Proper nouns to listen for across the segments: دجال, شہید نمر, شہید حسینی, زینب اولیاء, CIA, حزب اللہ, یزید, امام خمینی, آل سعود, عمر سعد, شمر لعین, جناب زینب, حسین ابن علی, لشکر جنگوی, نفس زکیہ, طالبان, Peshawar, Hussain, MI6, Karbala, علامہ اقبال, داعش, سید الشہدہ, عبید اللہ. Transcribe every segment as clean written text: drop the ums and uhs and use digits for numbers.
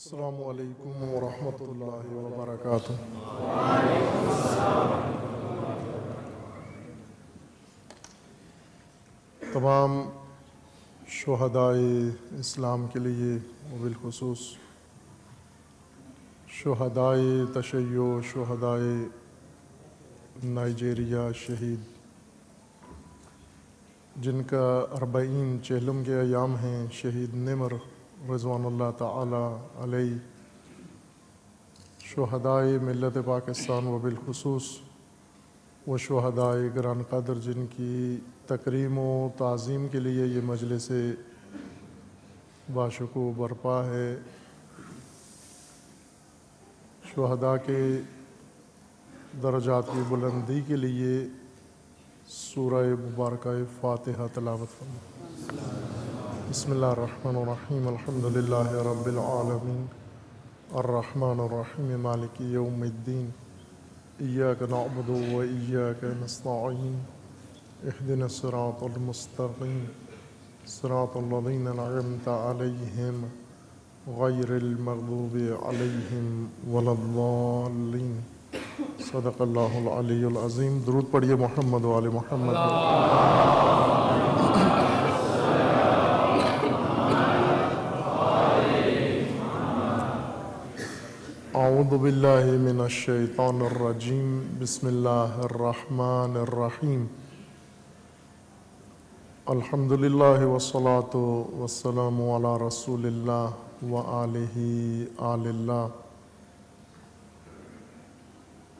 السلام علیکم ورحمۃ اللہ وبرکاتہ۔ تمام شہدائے اسلام کے لیے وبالخصوص شہدائے تشیع، شہدائے نائجیریا شہید جن کا 40 چہلم کے ایام ہیں، شہید نمر رضوان اللہ تعالی علیہ، شہدائے ملت پاکستان و بالخصوص وہ شہدائے گران قدر جن کی تکریم و تعظیم کے لیے یہ مجلس باشکوہ برپا ہے، شہداء کے درجات کی بلندی کے لیے سورہ مبارکہ فاتحہ تلاوت فرمائیں۔ بسم اللہ الرحمن الرحیم، الحمدللہ رب العالمین، الرحمن الرحیم، مالک یوم الدین، ایاک نعبد و ایاک نستعین، اہدنا الصراط المستقیم، صراط الذین انعمت علیہم غیر المغضوب علیہم ولا الضالین۔ صدق اللہ العلی العظیم۔ درود پڑھیے محمد و آل محمد۔ اعوذ باللہ من الشیطان الرجیم، بسم اللہ الرحمن الرحیم، الحمدللہ والصلاة والسلام علی رسول اللہ وآلہ آل اللہ،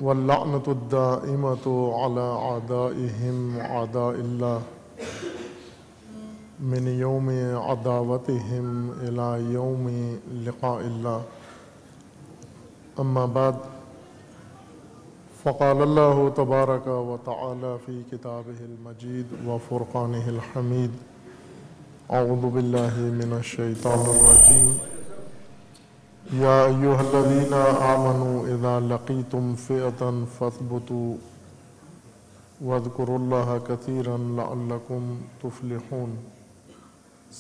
واللعنة الدائمة علی اعدائہم اعداء اللہ، من یوم عداوتہم الی یوم لقاء اللہ، اما بعد، فقال اللہ تبارک و تعالی فی کتابہ المجید و فرقانہ الحمید، اعوذ باللہ من الشیطان الرجیم، یا ایہا الذین آمنوا اذا لقیتم فئتا فاثبتوا واذکروا اللہ کثیرا لعلکم تفلحون۔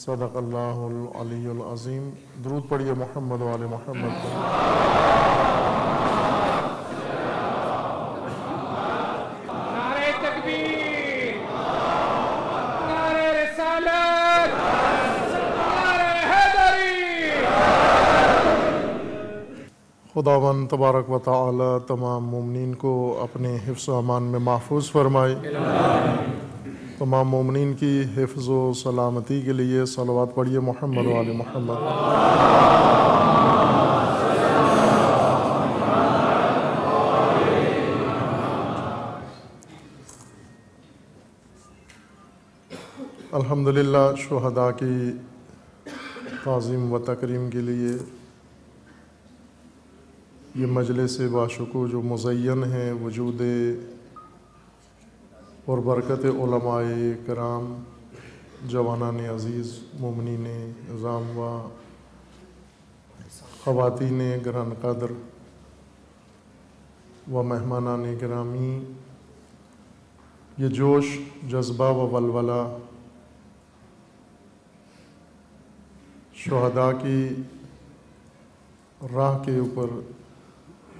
صدق اللہ العلی العظیم۔ درود پڑھیے محمد و آل محمد۔ خداوند تبارک و تعالی تمام مومنین کو اپنے حفظ و امان میں محفوظ فرمائے، تمام مومنین کی حفظ و سلامتی کے لیے صلوات پڑھیے محمد و آل محمد۔ الحمدللہ شہداء کی تعظیم و تکریم کے لیے یہ مجلس باشکوہ جو مزین ہے وجود اور برکت علماء کرام، جوانان عزیز، مومنین عظام و خواتین گران قدر و مہمانان گرامی، یہ جوش، جذبہ و ولولہ شہداء کی راہ کے اوپر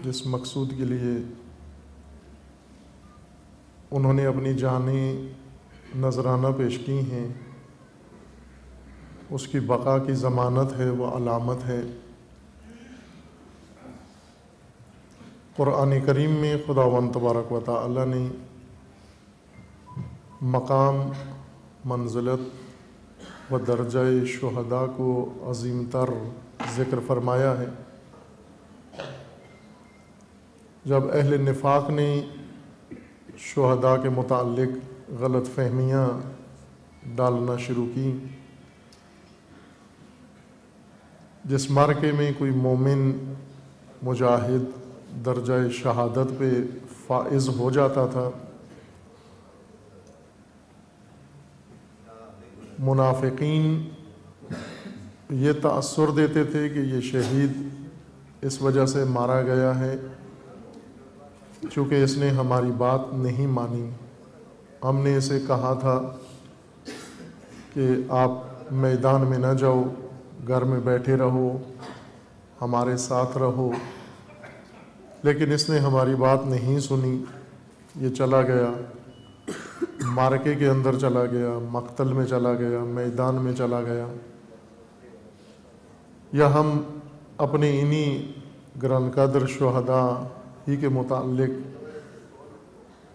جس مقصود کے لیے انہوں نے اپنی جانیں نذرانہ پیش کی ہیں، اس کی بقا کی ضمانت ہے، وہ علامت ہے۔ قرآن کریم میں خداوند تبارک و تعالی نے مقام، منزلت و درجہ شہداء کو عظیم تر ذکر فرمایا ہے۔ جب اہل نفاق نے شہداء کے متعلق غلط فہمیاں ڈالنا شروع کی، جس مارکے میں کوئی مومن مجاہد درجہ شہادت پہ فائز ہو جاتا تھا، منافقین یہ تأثر دیتے تھے کہ یہ شہید اس وجہ سے مارا گیا ہے چونکہ اس نے ہماری بات نہیں مانی، ہم نے اسے کہا تھا کہ آپ میدان میں نہ جاؤ، گھر میں بیٹھے رہو، ہمارے ساتھ رہو، لیکن اس نے ہماری بات نہیں سنی، یہ چلا گیا، مارکے کے اندر چلا گیا، مقتل میں چلا گیا، میدان میں چلا گیا۔ یا ہم اپنے انہی گران قدر شہداء ہی کے متعلق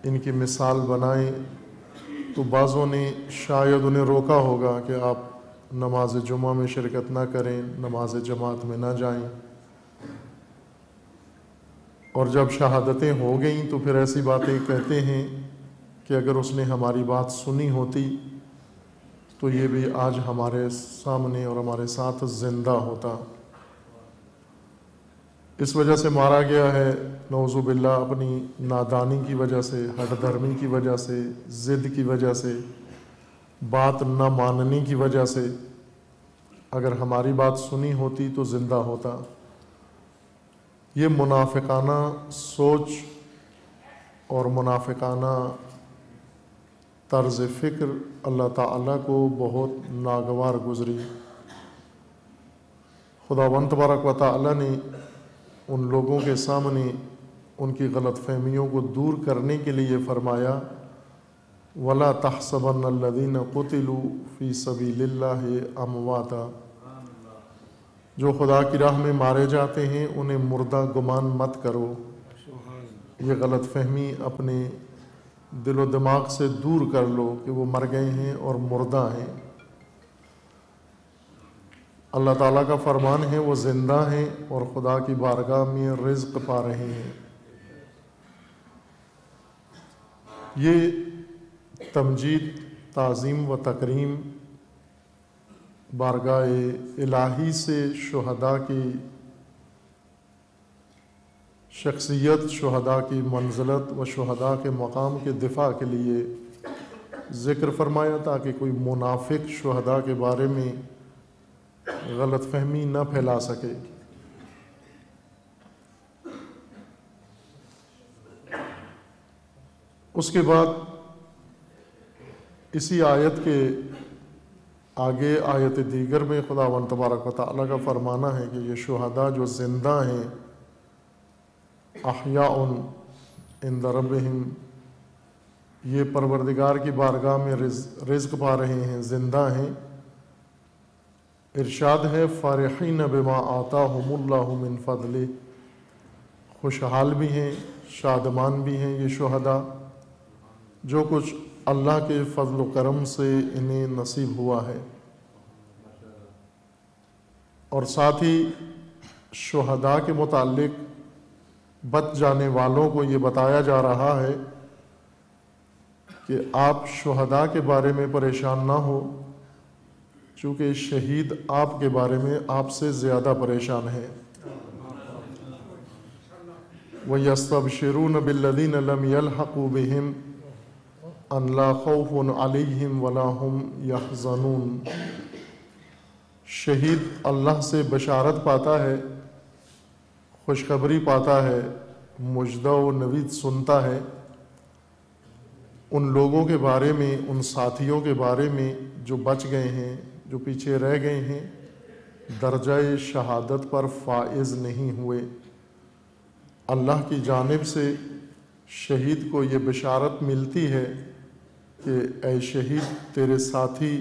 ان کی مثال بنائیں تو بعضوں نے شاید انہیں روکا ہوگا کہ آپ نماز جمعہ میں شرکت نہ کریں، نماز جماعت میں نہ جائیں، اور جب شہادتیں ہو گئیں تو پھر ایسی باتیں کہتے ہیں کہ اگر اس نے ہماری بات سنی ہوتی تو یہ بھی آج ہمارے سامنے اور ہمارے ساتھ زندہ ہوتا، اس وجہ سے مارا گیا ہے، نعوذ باللہ، اپنی نادانی کی وجہ سے، ہٹ دھرمی کی وجہ سے، ضد کی وجہ سے، بات نہ ماننے کی وجہ سے۔ اگر ہماری بات سنی ہوتی تو زندہ ہوتا۔ یہ منافقانہ سوچ اور منافقانہ طرز فکر اللہ تعالیٰ کو بہت ناگوار گزری۔ خداوند تبارک و تعالیٰ نے ان لوگوں کے سامنے ان کی غلط فہمیوں کو دور کرنے کے لیے فرمایا، وَلَا تَحْسَبَنَّ الَّذِينَ قُتِلُوا فِي سَبِيلِ اللَّهِ أَمْوَاتًا، جو خدا کی راہ میں مارے جاتے ہیں انہیں مردہ گمان مت کرو۔ یہ غلط فہمی اپنے دل و دماغ سے دور کر لو کہ وہ مر گئے ہیں اور مردہ ہیں۔ اللہ تعالیٰ کا فرمان ہے وہ زندہ ہیں اور خدا کی بارگاہ میں رزق پا رہے ہیں۔ یہ تمجید، تعظیم و تکریم بارگاہ الہی سے شہداء کی شخصیت، شہداء کی منزلت و شہداء کے مقام کے دفاع کے لیے ذکر فرمایا تاکہ کوئی منافق شہداء کے بارے میں غلط فہمی نہ پھیلا سکے۔ اس کے بعد اسی آیت کے آگے آیت دیگر میں خداوند تبارک و تعالیٰ کا فرمانا ہے کہ یہ شہداء جو زندہ ہیں، احیاء عند ربہم، یہ پروردگار کی بارگاہ میں رزق پا رہے ہیں، زندہ ہیں۔ ارشاد ہے، فرحین بما آتاہم اللہ من فضلہ، خوشحال بھی ہیں، شادمان بھی ہیں یہ شہداء، جو کچھ اللہ کے فضل و کرم سے انہیں نصیب ہوا ہے۔ اور ساتھ ہی شہداء کے متعلق بچ جانے والوں کو یہ بتایا جا رہا ہے کہ آپ شہداء کے بارے میں پریشان نہ ہو، چونکہ شہید آپ کے بارے میں آپ سے زیادہ پریشان ہے۔ وَيَسْتَبْشِرُونَ بِالَّذِينَ لَمْ يَلْحَقُوا بِهِمْ أَنْ لَا خَوْفٌ عَلَيْهِمْ وَلَا هُمْ يَحْزَنُونَ۔ شہید اللہ سے بشارت پاتا ہے، خوشخبری پاتا ہے، مژدہ و نوید سنتا ہے ان لوگوں کے بارے میں، ان ساتھیوں کے بارے میں جو بچ گئے ہیں، جو پیچھے رہ گئے ہیں، درجہ شہادت پر فائز نہیں ہوئے۔ اللہ کی جانب سے شہید کو یہ بشارت ملتی ہے کہ اے شہید، تیرے ساتھی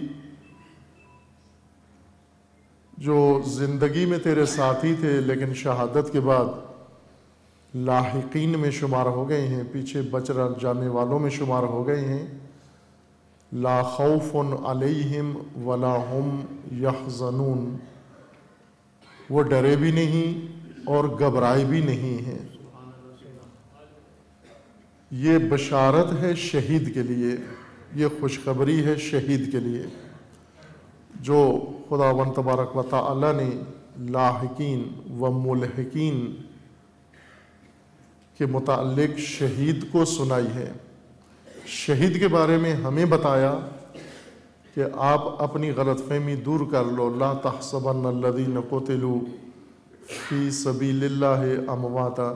جو زندگی میں تیرے ساتھی تھے لیکن شہادت کے بعد لاحقین میں شمار ہو گئے ہیں، پیچھے بچ جانے والوں میں شمار ہو گئے ہیں، لا خوف علیہم ولا ہم یحزنون، وہ ڈرے بھی نہیں اور گھبرائے بھی نہیں ہیں۔ یہ بشارت ہے شہید کے لیے، یہ خوشخبری ہے شہید کے لیے جو خداوند تبارک و تعالی نے لاحقین و ملحقین کے متعلق شہید کو سنائی ہے۔ شہید کے بارے میں ہمیں بتایا کہ آپ اپنی غلط فہمی دور کر لو، لا تحسبن الذین قتلوا فی سبیل اللہ امواتا،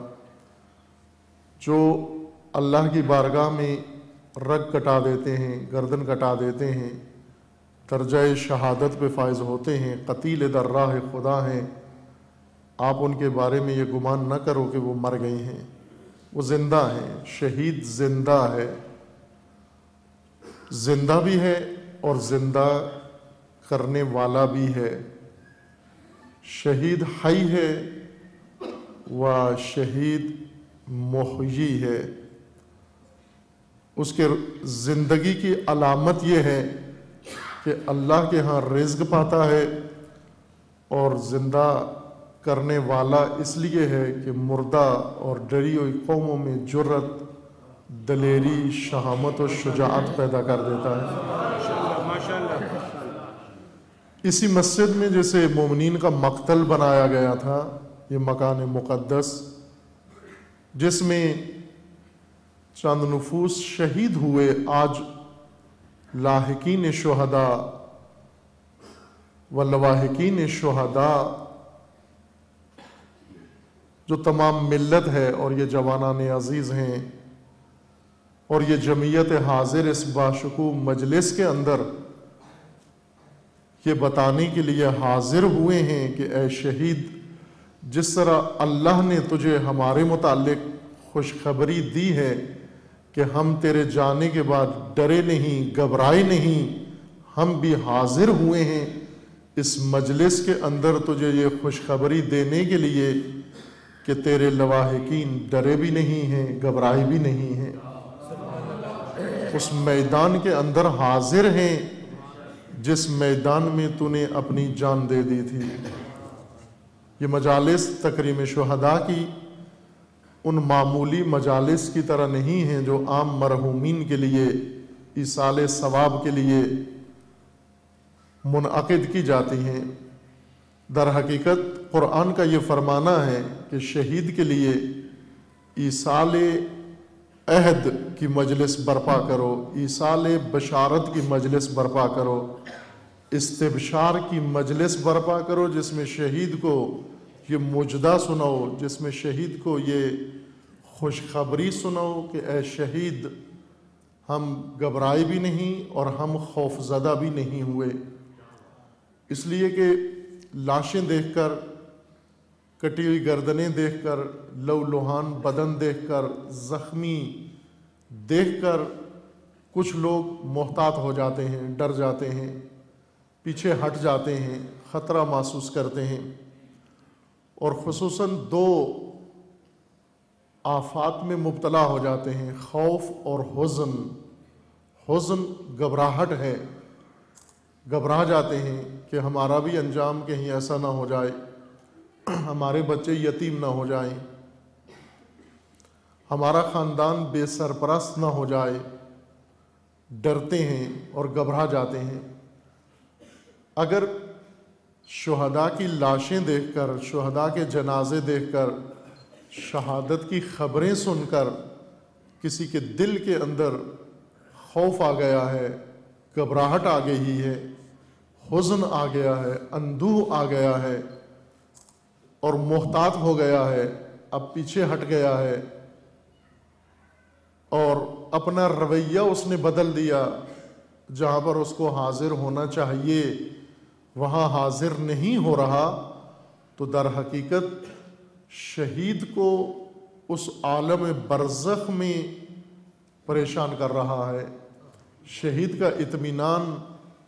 جو اللہ کی بارگاہ میں رگ کٹا دیتے ہیں، گردن کٹا دیتے ہیں، درجہ شہادت پہ فائز ہوتے ہیں، قتیل در راہ خدا ہیں، آپ ان کے بارے میں یہ گمان نہ کرو کہ وہ مر گئی ہیں، وہ زندہ ہیں. شہید زندہ ہے، زندہ بھی ہے اور زندہ کرنے والا بھی ہے. شہید حی ہے و شہید محیی ہے. اس کے زندگی کی علامت یہ ہے کہ اللہ کے ہاں رزق پاتا ہے، اور زندہ کرنے والا اس لیے ہے کہ مردہ اور ڈری ہوئی قوموں میں جرت، دلیری، شہامت اور شجاعت پیدا کر دیتا ہے. اسی مسجد میں جیسے مومنین کا مقتل بنایا گیا تھا، یہ مکان مقدس جس میں چند نفوس شہید ہوئے، آج لاحقین شہداء و لواحقین شہداء جو تمام ملت ہے اور یہ جوانان عزیز ہیں اور یہ جمعیت حاضر اس باشکوہ مجلس کے اندر یہ بتانے کے لیے حاضر ہوئے ہیں کہ اے شہید، جس طرح اللہ نے تجھے ہمارے متعلق خوشخبری دی ہے کہ ہم تیرے جانے کے بعد ڈرے نہیں، گھبرائے نہیں، ہم بھی حاضر ہوئے ہیں اس مجلس کے اندر تجھے یہ خوشخبری دینے کے لیے کہ تیرے لواحقین ڈرے بھی نہیں ہیں، گھبرائے بھی نہیں ہیں، اس میدان کے اندر حاضر ہیں جس میدان میں تو نے اپنی جان دے دی تھی. یہ مجالس تکریم شہداء کی ان معمولی مجالس کی طرح نہیں ہیں جو عام مرحومین کے لیے ایصال ثواب کے لیے منعقد کی جاتی ہیں. در حقیقت قرآن کا یہ فرمانا ہے کہ شہید کے لیے ایصال عہد کی مجلس برپا کرو، ایصال بشارت کی مجلس برپا کرو، استبشار کی مجلس برپا کرو، جس میں شہید کو یہ مجدہ سناؤ، جس میں شہید کو یہ خوشخبری سناؤ کہ اے شہید، ہم گھبرائے بھی نہیں اور ہم خوف زدہ بھی نہیں ہوئے. اس لیے کہ لاشیں دیکھ کر، کٹی ہوئی گردنیں دیکھ کر، لہولہان بدن دیکھ کر، زخمی دیکھ کر کچھ لوگ محتاط ہو جاتے ہیں، ڈر جاتے ہیں، پیچھے ہٹ جاتے ہیں، خطرہ محسوس کرتے ہیں. اور خصوصاً دو آفات میں مبتلا ہو جاتے ہیں، خوف اور حزن. حزن گھبراہٹ ہے، گھبرا جاتے ہیں کہ ہمارا بھی انجام کہیں ایسا نہ ہو جائے، ہمارے بچے یتیم نہ ہو جائیں، ہمارا خاندان بے سرپرست نہ ہو جائے. ڈرتے ہیں اور گھبرا جاتے ہیں. اگر شہداء کی لاشیں دیکھ کر، شہداء کے جنازے دیکھ کر، شہادت کی خبریں سن کر کسی کے دل کے اندر خوف آ گیا ہے، گھبراہٹ آ گئی ہے، حزن آ گیا ہے، اندوہ آ گیا ہے اور محتاط ہو گیا ہے، اب پیچھے ہٹ گیا ہے اور اپنا رویہ اس نے بدل دیا، جہاں پر اس کو حاضر ہونا چاہیے وہاں حاضر نہیں ہو رہا، تو در حقیقت شہید کو اس عالم برزخ میں پریشان کر رہا ہے. شہید کا اطمینان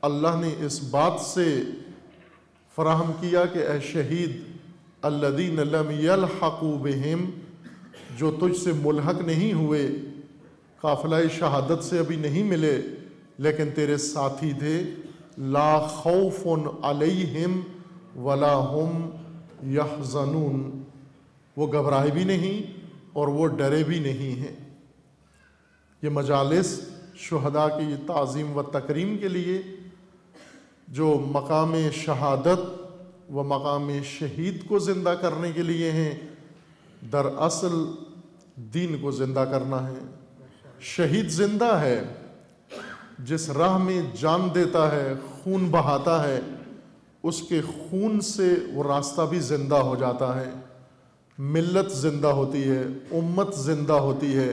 اللہ نے اس بات سے فراہم کیا کہ اے شہید، الذین لم یلحقوا بہم، جو تجھ سے ملحق نہیں ہوئے، قافلہ شہادت سے ابھی نہیں ملے لیکن تیرے ساتھی تھے، لا خوف علیہم ولا ہم یحزنون، وہ گھبرائے بھی نہیں اور وہ ڈرے بھی نہیں ہیں. یہ مجالس شہداء کی تعظیم و تکریم کے لیے جو مقام شہادت و مقام شہید کو زندہ کرنے کے لیے ہیں، دراصل دین کو زندہ کرنا ہے. شہید زندہ ہے، جس راہ میں جان دیتا ہے، خون بہاتا ہے، اس کے خون سے وہ راستہ بھی زندہ ہو جاتا ہے، ملت زندہ ہوتی ہے، امت زندہ ہوتی ہے،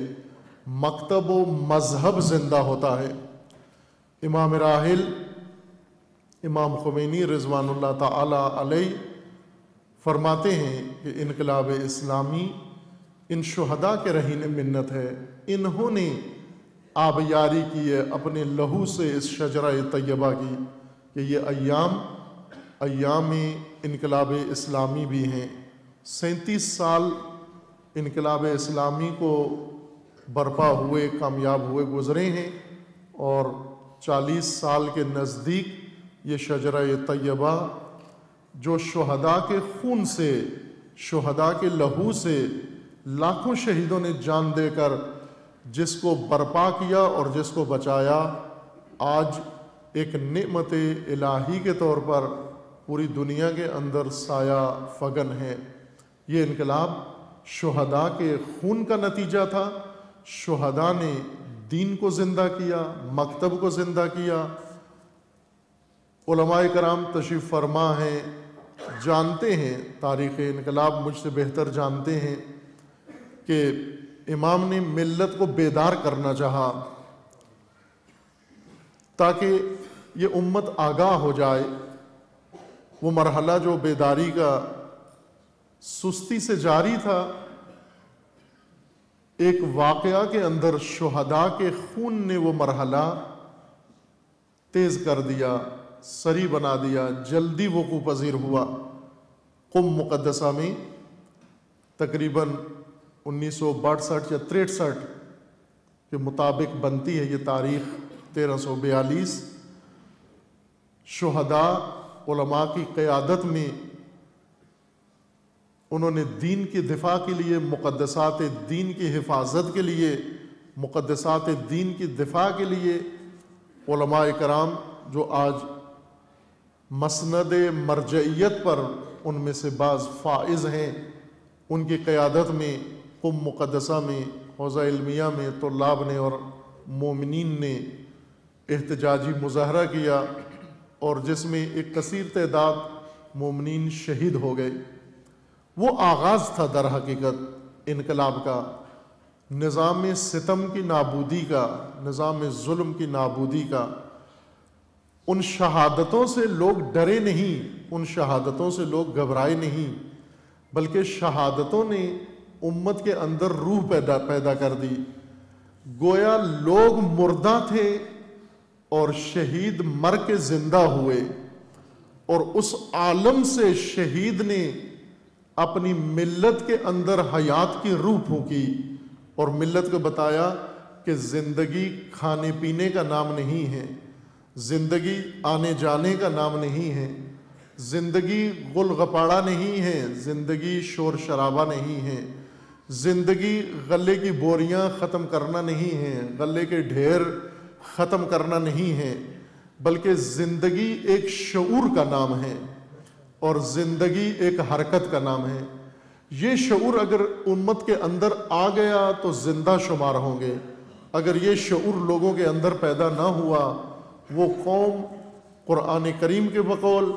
مکتب و مذہب زندہ ہوتا ہے. امام راحل امام خمینی رضوان اللہ تعالی علیہ فرماتے ہیں کہ انقلاب اسلامی ان شہداء کے رہین منت ہے، انہوں نے آبیاری کی ہے اپنے لہو سے اس شجرہ طیبہ کی، کہ یہ ایام انقلاب اسلامی بھی ہیں۔ 37 سال انقلاب اسلامی کو برپا ہوئے، کامیاب ہوئے گزرے ہیں، اور 40 سال کے نزدیک یہ شجرہ طیبہ جو شہداء کے خون سے، شہداء کے لہو سے، لاکھوں شہیدوں نے جان دے کر جس کو برپا کیا اور جس کو بچایا، آج ایک نعمت الہی کے طور پر پوری دنیا کے اندر سایہ فگن ہے۔ یہ انقلاب شہداء کے خون کا نتیجہ تھا۔ شہداء نے دین کو زندہ کیا، مکتب کو زندہ کیا۔ علماء کرام تشریف فرما ہیں، جانتے ہیں، تاریخ انقلاب مجھ سے بہتر جانتے ہیں کہ امام نے ملت کو بیدار کرنا چاہا تاکہ یہ امت آگاہ ہو جائے۔ وہ مرحلہ جو بیداری کا سستی سے جاری تھا، ایک واقعہ کے اندر شہداء کے خون نے وہ مرحلہ تیز کر دیا، سری بنا دیا، جلدی وقوع پذیر ہوا۔ قم مقدسہ میں تقریباً 1962 یا 63 کے مطابق بنتی ہے یہ تاریخ، 1342 شہداء علماء کی قیادت میں انہوں نے دین کی دفاع کے لیے، مقدسات دین کی حفاظت کے لیے، مقدسات دین کی دفاع کے لیے علماء کرام جو آج مسند مرجعیت پر ان میں سے بعض فائز ہیں، ان کی قیادت میں قم مقدسہ میں، حوضہ علمیہ میں طلاب نے اور مومنین نے احتجاجی مظاہرہ کیا، اور جس میں ایک کثیر تعداد مومنین شہید ہو گئے۔ وہ آغاز تھا در حقیقت انقلاب کا، نظام ستم کی نابودی کا، نظام ظلم کی نابودی کا۔ ان شہادتوں سے لوگ ڈرے نہیں، ان شہادتوں سے لوگ گھبرائے نہیں، بلکہ شہادتوں نے امت کے اندر روح پیدا کر دی۔ گویا لوگ مردہ تھے اور شہید مر کے زندہ ہوئے، اور اس عالم سے شہید نے اپنی ملت کے اندر حیات کی روح پھونکی اور ملت کو بتایا کہ زندگی کھانے پینے کا نام نہیں ہے، زندگی آنے جانے کا نام نہیں ہے، زندگی غل غپاڑا نہیں ہے، زندگی شور شرابہ نہیں ہے، زندگی غلے کی بوریاں ختم کرنا نہیں ہے، غلے کے ڈھیر ختم کرنا نہیں ہے، بلکہ زندگی ایک شعور کا نام ہے اور زندگی ایک حرکت کا نام ہے۔ یہ شعور اگر امت کے اندر آ گیا تو زندہ شمار ہوں گے، اگر یہ شعور لوگوں کے اندر پیدا نہ ہوا، وہ قوم قرآن کریم کے بقول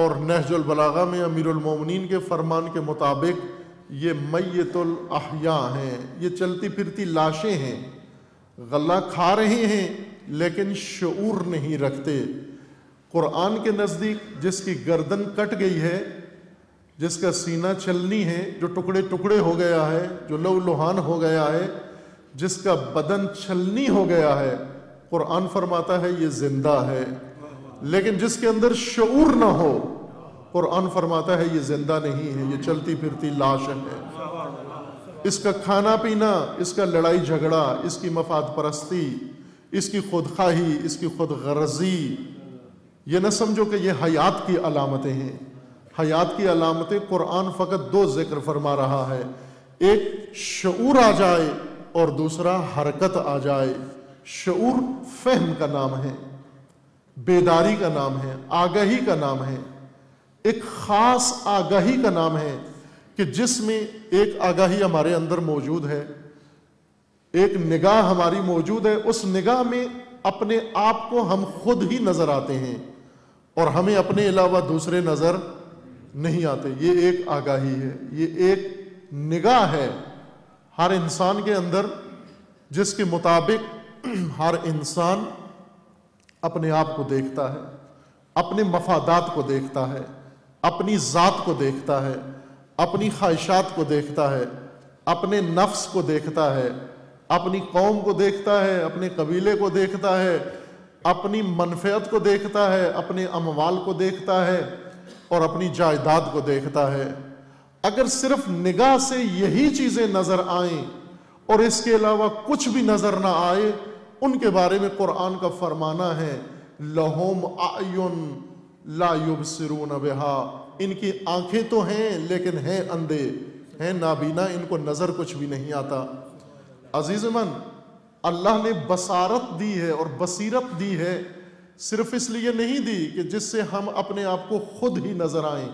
اور نہج البلاغہ میں امیر المومنین کے فرمان کے مطابق یہ میت الاحیاء ہیں، یہ چلتی پھرتی لاشیں ہیں، غلہ کھا رہے ہیں لیکن شعور نہیں رکھتے۔ قرآن کے نزدیک جس کی گردن کٹ گئی ہے، جس کا سینہ چلنی ہے، جو ٹکڑے ٹکڑے ہو گیا ہے، جو لو لوہان ہو گیا ہے، جس کا بدن چلنی ہو گیا ہے، قرآن فرماتا ہے یہ زندہ ہے، لیکن جس کے اندر شعور نہ ہو، قرآن فرماتا ہے یہ زندہ نہیں ہے، یہ چلتی پھرتی لاش ہے۔ اس کا کھانا پینا، اس کا لڑائی جھگڑا، اس کی مفاد پرستی، اس کی خودخواہی، اس کی خود غرضی، یہ نہ سمجھو کہ یہ حیات کی علامتیں ہیں۔ حیات کی علامتیں قرآن فقط دو ذکر فرما رہا ہے، ایک شعور آ جائے اور دوسرا حرکت آ جائے۔ شعور فہم کا نام ہے، بیداری کا نام ہے، آگاہی کا نام ہے، ایک خاص آگاہی کا نام ہے کہ جس میں ایک آگاہی ہمارے اندر موجود ہے، ایک نگاہ ہماری موجود ہے، اس نگاہ میں اپنے آپ کو ہم خود ہی نظر آتے ہیں اور ہمیں اپنے علاوہ دوسرے نظر نہیں آتے۔ یہ ایک آگاہی ہے، یہ ایک نگاہ ہے ہر انسان کے اندر، جس کے مطابق ہر انسان اپنے آپ کو دیکھتا ہے، اپنے مفادات کو دیکھتا ہے، اپنی ذات کو دیکھتا ہے، اپنی خواہشات کو دیکھتا ہے، اپنے نفس کو دیکھتا ہے، اپنی قوم کو دیکھتا ہے، اپنے قبیلے کو دیکھتا ہے، اپنی منفعت کو دیکھتا ہے، اپنے اموال کو دیکھتا ہے اور اپنی جائیداد کو دیکھتا ہے. اگر صرف نگاہ سے یہی چیزیں نظر آئیں اور اس کے علاوہ کچھ بھی نظر نہ آئے، ان کے بارے میں قرآن کا فرمانا ہے لَهُمْ أَعْيُنٌ لَا يُبْصِرُونَ بِهَا، ان کی آنکھیں تو ہیں لیکن ہیں اندھے، ہیں نابینا، ان کو نظر کچھ بھی نہیں آتا. عزیز من، اللہ نے بصارت دی ہے اور بصیرت دی ہے، صرف اس لیے نہیں دی کہ جس سے ہم اپنے آپ کو خود ہی نظر آئیں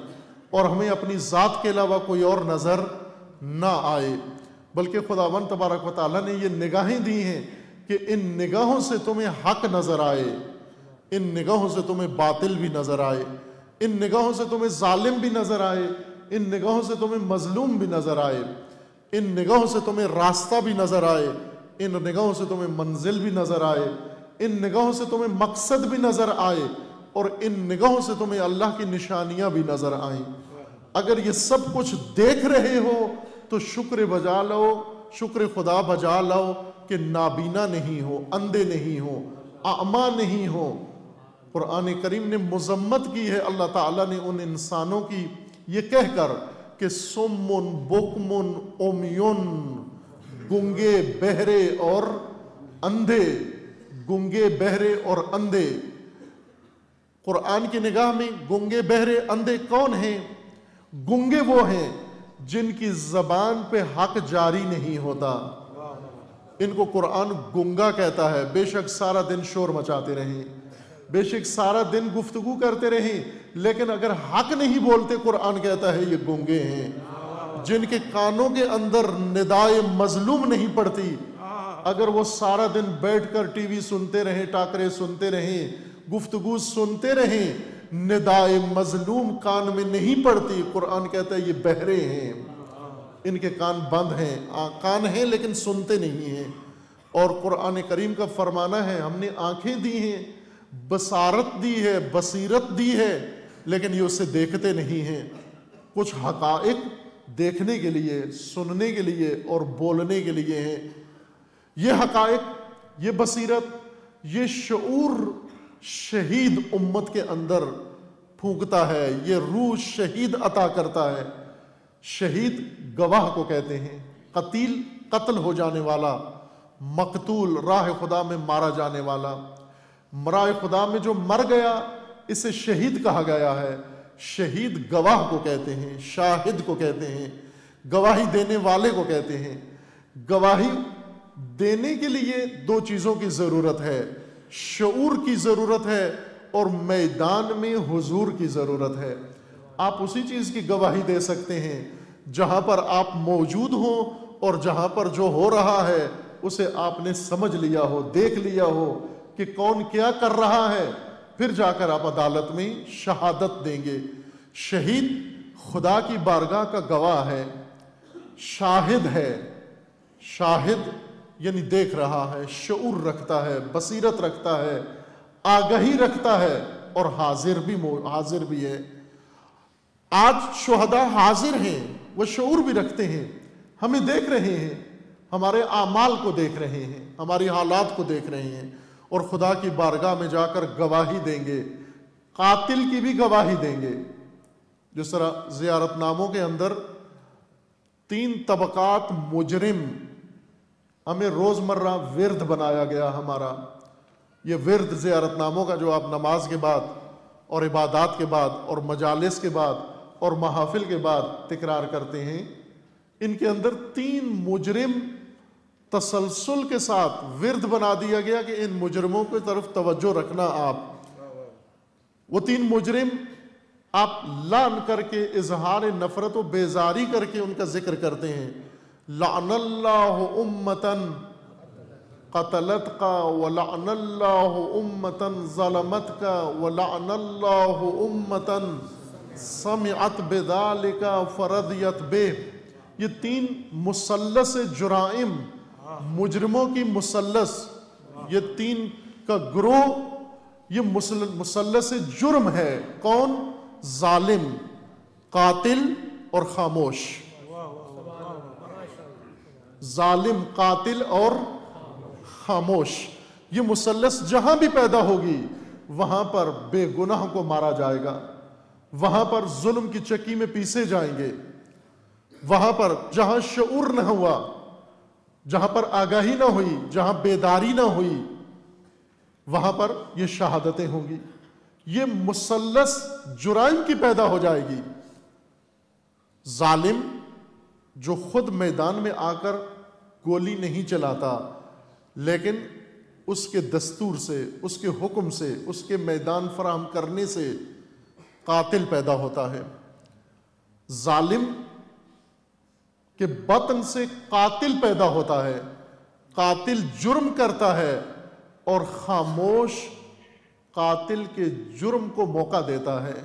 اور ہمیں اپنی ذات کے علاوہ کوئی اور نظر نہ آئے، بلکہ خداوند تبارک و تعالیٰ نے یہ نگاہیں دی ہیں کہ ان نگاہوں سے تمہیں حق نظر آئے، ان نگاہوں سے تمہیں باطل بھی نظر آئے، ان نگاہوں سے تمہیں ظالم بھی نظر آئے، ان نگاہوں سے تمہیں مظلوم بھی نظر آئے، ان نگاہوں سے تمہیں راستہ بھی نظر آئے، ان نگاہوں سے تمہیں منزل بھی نظر آئے، ان نگاہوں سے تمہیں مقصد بھی نظر آئے، اور ان نگاہوں سے تمہیں اللہ کی نشانیاں بھی نظر آئیں. اگر یہ سب کچھ دیکھ رہے ہو تو شکر بجا لو، شکر خدا بجا لو کہ نابینا نہیں ہو، اندھے نہیں ہو، اعمیٰ نہیں ہو. قرآن کریم نے مذمت کی ہے اللہ تعالیٰ نے ان انسانوں کی، یہ کہہ کر کہ سمن بکمن عمیون، گنگے بہرے اور اندھے، گنگے بہرے اور اندھے. قرآن کی نگاہ میں گنگے بہرے اندھے کون ہیں؟ گنگے وہ ہیں جن کی زبان پہ حق جاری نہیں ہوتا، ان کو قرآن گنگا کہتا ہے. بے شک سارا دن شور مچاتے رہیں، بے شک سارا دن گفتگو کرتے رہیں، لیکن اگر حق نہیں بولتے قرآن کہتا ہے یہ گنگے ہیں. جن کے کانوں کے اندر ندائے مظلوم نہیں پڑتی، اگر وہ سارا دن بیٹھ کر ٹی وی سنتے رہیں، ٹاکرے سنتے رہیں، گفتگو سنتے رہیں، ندائے مظلوم کان میں نہیں پڑتی، قرآن کہتا ہے یہ بہرے ہیں، ان کے کان بند ہیں، کان ہیں لیکن سنتے نہیں ہیں. اور قرآن کریم کا فرمانا ہے ہم نے آنکھیں دی ہیں، بصارت دی ہے، بصیرت دی ہے، لیکن یہ اسے دیکھتے نہیں ہیں. کچھ حقائق دیکھنے کے لیے، سننے کے لیے اور بولنے کے لیے ہیں. یہ حقائق، یہ بصیرت، یہ شعور شہید امت کے اندر پھونکتا ہے، یہ روح شہید عطا کرتا ہے. شہید گواہ کو کہتے ہیں، قتیل قتل ہو جانے والا، مقتول راہ خدا میں مارا جانے والا. راہ خدا میں جو مر گیا اسے شہید کہا گیا ہے. شہید گواہ کو کہتے ہیں، شاہد کو کہتے ہیں، گواہی دینے والے کو کہتے ہیں. گواہی دینے کے لیے دو چیزوں کی ضرورت ہے، شعور کی ضرورت ہے اور میدان میں حضور کی ضرورت ہے. آپ اسی چیز کی گواہی دے سکتے ہیں جہاں پر آپ موجود ہوں اور جہاں پر جو ہو رہا ہے اسے آپ نے سمجھ لیا ہو، دیکھ لیا ہو کہ کون کیا کر رہا ہے، پھر جا کر آپ عدالت میں شہادت دیں گے. شہید خدا کی بارگاہ کا گواہ ہے، شاہد ہے. شاہد یعنی دیکھ رہا ہے، شعور رکھتا ہے، بصیرت رکھتا ہے، آگاہی رکھتا ہے اور حاضر بھی ہے. آج شہداء حاضر ہیں، وہ شعور بھی رکھتے ہیں، ہمیں دیکھ رہے ہیں، ہمارے اعمال کو دیکھ رہے ہیں، ہماری حالات کو دیکھ رہے ہیں اور خدا کی بارگاہ میں جا کر گواہی دیں گے. قاتل کی بھی گواہی دیں گے. جس طرح زیارت ناموں کے اندر 3 طبقات مجرم، ہمیں روزمرہ ورد بنایا گیا. ہمارا یہ ورد زیارت ناموں کا جو آپ نماز کے بعد اور عبادات کے بعد اور مجالس کے بعد اور محافل کے بعد تکرار کرتے ہیں، ان کے اندر 3 مجرم تسلسل کے ساتھ ورد بنا دیا گیا کہ ان مجرموں کی طرف توجہ رکھنا. آپ وہ 3 مجرم آپ لعن کر کے، اظہار نفرت و بیزاری کر کے ان کا ذکر کرتے ہیں. لعن اللہ امتن قتلت کا ولعن اللہ امتن ظلمت کا ولعن اللہ امتن سمعت بذالک فرضیت بہ. یہ 3 مثلث جرائم، مجرموں کی مثلث، یہ 3 کا گروہ، یہ مثلث جرم ہے. کون؟ ظالم، قاتل اور خاموش، ظالم، قاتل اور خاموش. یہ مثلث جہاں بھی پیدا ہوگی وہاں پر بے گناہ کو مارا جائے گا، وہاں پر ظلم کی چکی میں پیسے جائیں گے، وہاں پر جہاں شعور نہ ہوا، جہاں پر آگاہی نہ ہوئی، جہاں بیداری نہ ہوئی، وہاں پر یہ شہادتیں ہوں گی. یہ مثلث جرائم کی پیدا ہو جائے گی. ظالم جو خود میدان میں آ کر گولی نہیں چلاتا، لیکن اس کے دستور سے، اس کے حکم سے، اس کے میدان فراہم کرنے سے قاتل پیدا ہوتا ہے. ظالم کے بطن سے قاتل پیدا ہوتا ہے، قاتل جرم کرتا ہے اور خاموش قاتل کے جرم کو موقع دیتا ہے،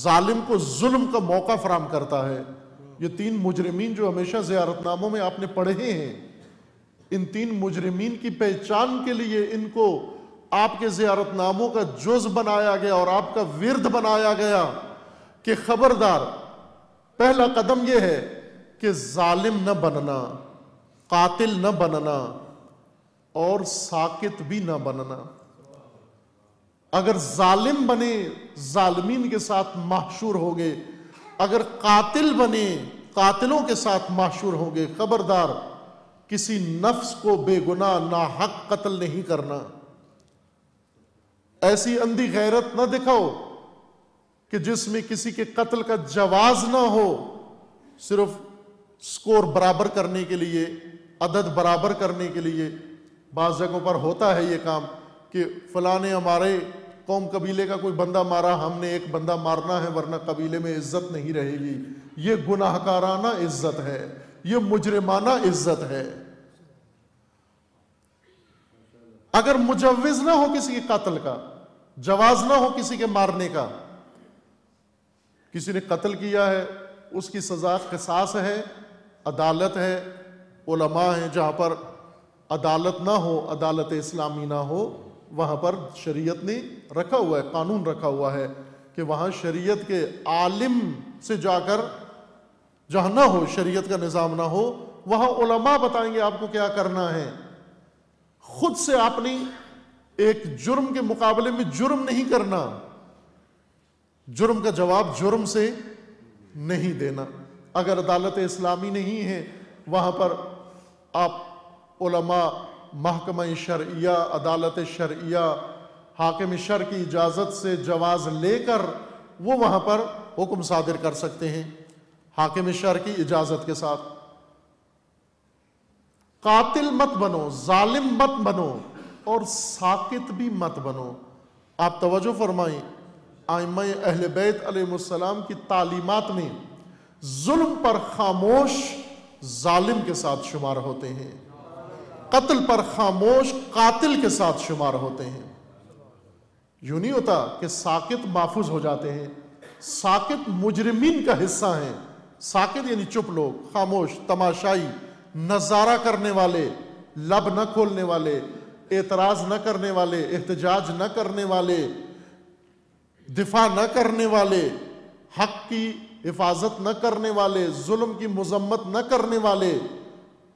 ظالم کو ظلم کا موقع فراہم کرتا ہے. یہ تین مجرمین جو ہمیشہ زیارت ناموں میں آپ نے پڑھے ہیں، ان تین مجرمین کی پہچان کے لیے ان کو آپ کے زیارت ناموں کا جز بنایا گیا اور آپ کا ورد بنایا گیا کہ خبردار، پہلا قدم یہ ہے کہ ظالم نہ بننا، قاتل نہ بننا اور ساکت بھی نہ بننا. اگر ظالم بنے ظالمین کے ساتھ محشور ہوں گے، اگر قاتل بنے قاتلوں کے ساتھ محشور ہوں گے. خبردار، کسی نفس کو بے گناہ ناحق قتل نہیں کرنا. ایسی اندھی غیرت نہ دکھاؤ کہ جس میں کسی کے قتل کا جواز نہ ہو، صرف سکور برابر کرنے کے لیے، عدد برابر کرنے کے لیے. بعض جگہوں پر ہوتا ہے یہ کام کہ فلاں نے ہمارے قوم قبیلے کا کوئی بندہ مارا، ہم نے ایک بندہ مارنا ہے ورنہ قبیلے میں عزت نہیں رہے گی. یہ گناہکارانہ عزت ہے، یہ مجرمانہ عزت ہے. اگر مجوز نہ ہو کسی کے قتل کا، جواز نہ ہو کسی کے مارنے کا، کسی نے قتل کیا ہے اس کی سزا قصاص ہے، عدالت ہے، علماء ہیں. جہاں پر عدالت نہ ہو، عدالت اسلامی نہ ہو، وہاں پر شریعت نے رکھا ہوا ہے، قانون رکھا ہوا ہے کہ وہاں شریعت کے عالم سے جا کر، جہاں نہ ہو شریعت کا نظام نہ ہو، وہاں علماء بتائیں گے آپ کو کیا کرنا ہے. خود سے آپ نے ایک جرم کے مقابلے میں جرم نہیں کرنا، جرم کا جواب جرم سے نہیں دینا. اگر عدالت اسلامی نہیں ہے وہاں پر آپ علماء، محکمہ شرعیہ، عدالت شرعیہ، حاکم شرع کی اجازت سے جواز لے کر وہ وہاں پر حکم صادر کر سکتے ہیں، حاکم شرع کی اجازت کے ساتھ. قاتل مت بنو، ظالم مت بنو اور ساکت بھی مت بنو. آپ توجہ فرمائیں، آئمہ اہل بیت علیہ السلام کی تعلیمات میں ظلم پر خاموش ظالم کے ساتھ شمار ہوتے ہیں، قتل پر خاموش قاتل کے ساتھ شمار ہوتے ہیں. یوں نہیں ہوتا کہ ساکت محفوظ ہو جاتے ہیں. ساکت مجرمین کا حصہ ہیں. ساکت یعنی چپ لوگ، خاموش، تماشائی، نظارہ کرنے والے، لب نہ کھولنے والے، اعتراض نہ کرنے والے، احتجاج نہ کرنے والے، دفاع نہ کرنے والے، حق کی حفاظت نہ کرنے والے، ظلم کی مذمت نہ کرنے والے.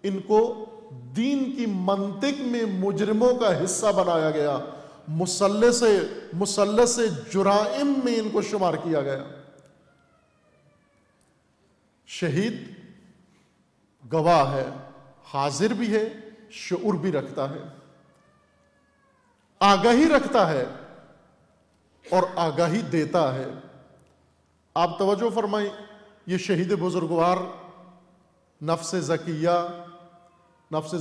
ان کو دین کی منطق میں مجرموں کا حصہ بنایا گیا، مثلث جرائم میں ان کو شمار کیا گیا. شہید گواہ ہے، حاضر بھی ہے، شعور بھی رکھتا ہے، آگاہی رکھتا ہے اور آگاہی دیتا ہے. آپ توجہ فرمائیں، یہ شہید بزرگوار نفس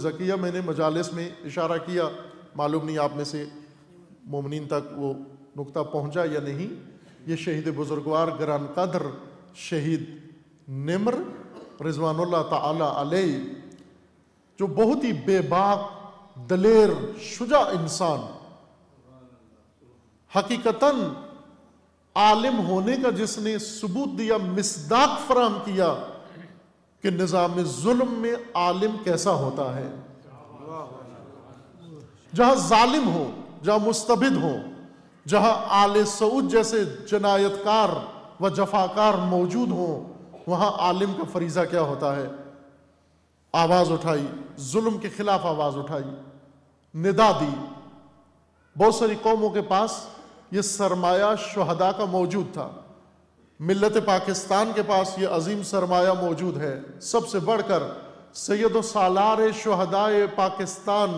زکیہ میں نے مجالس میں اشارہ کیا، معلوم نہیں آپ میں سے مومنین تک وہ نقطہ پہنچا یا نہیں. یہ شہید بزرگوار گران قدر شہید نمر رضوان اللہ تعالی علیہ، جو بہت ہی بے باک، دلیر، شجاع انسان، حقیقتاً عالم ہونے کا جس نے ثبوت دیا، مصداق فراہم کیا کہ نظام ظلم میں عالم کیسا ہوتا ہے. جہاں ظالم ہو، جہاں مستبد ہو، جہاں آل سعود جیسے جنایت کار و جفاکار موجود ہوں وہاں عالم کا فریضہ کیا ہوتا ہے؟ آواز اٹھائی، ظلم کے خلاف آواز اٹھائی، ندا دی. بہت ساری قوموں کے پاس یہ سرمایہ شہداء کا موجود تھا، ملت پاکستان کے پاس یہ عظیم سرمایہ موجود ہے. سب سے بڑھ کر سید و سالار شہداء پاکستان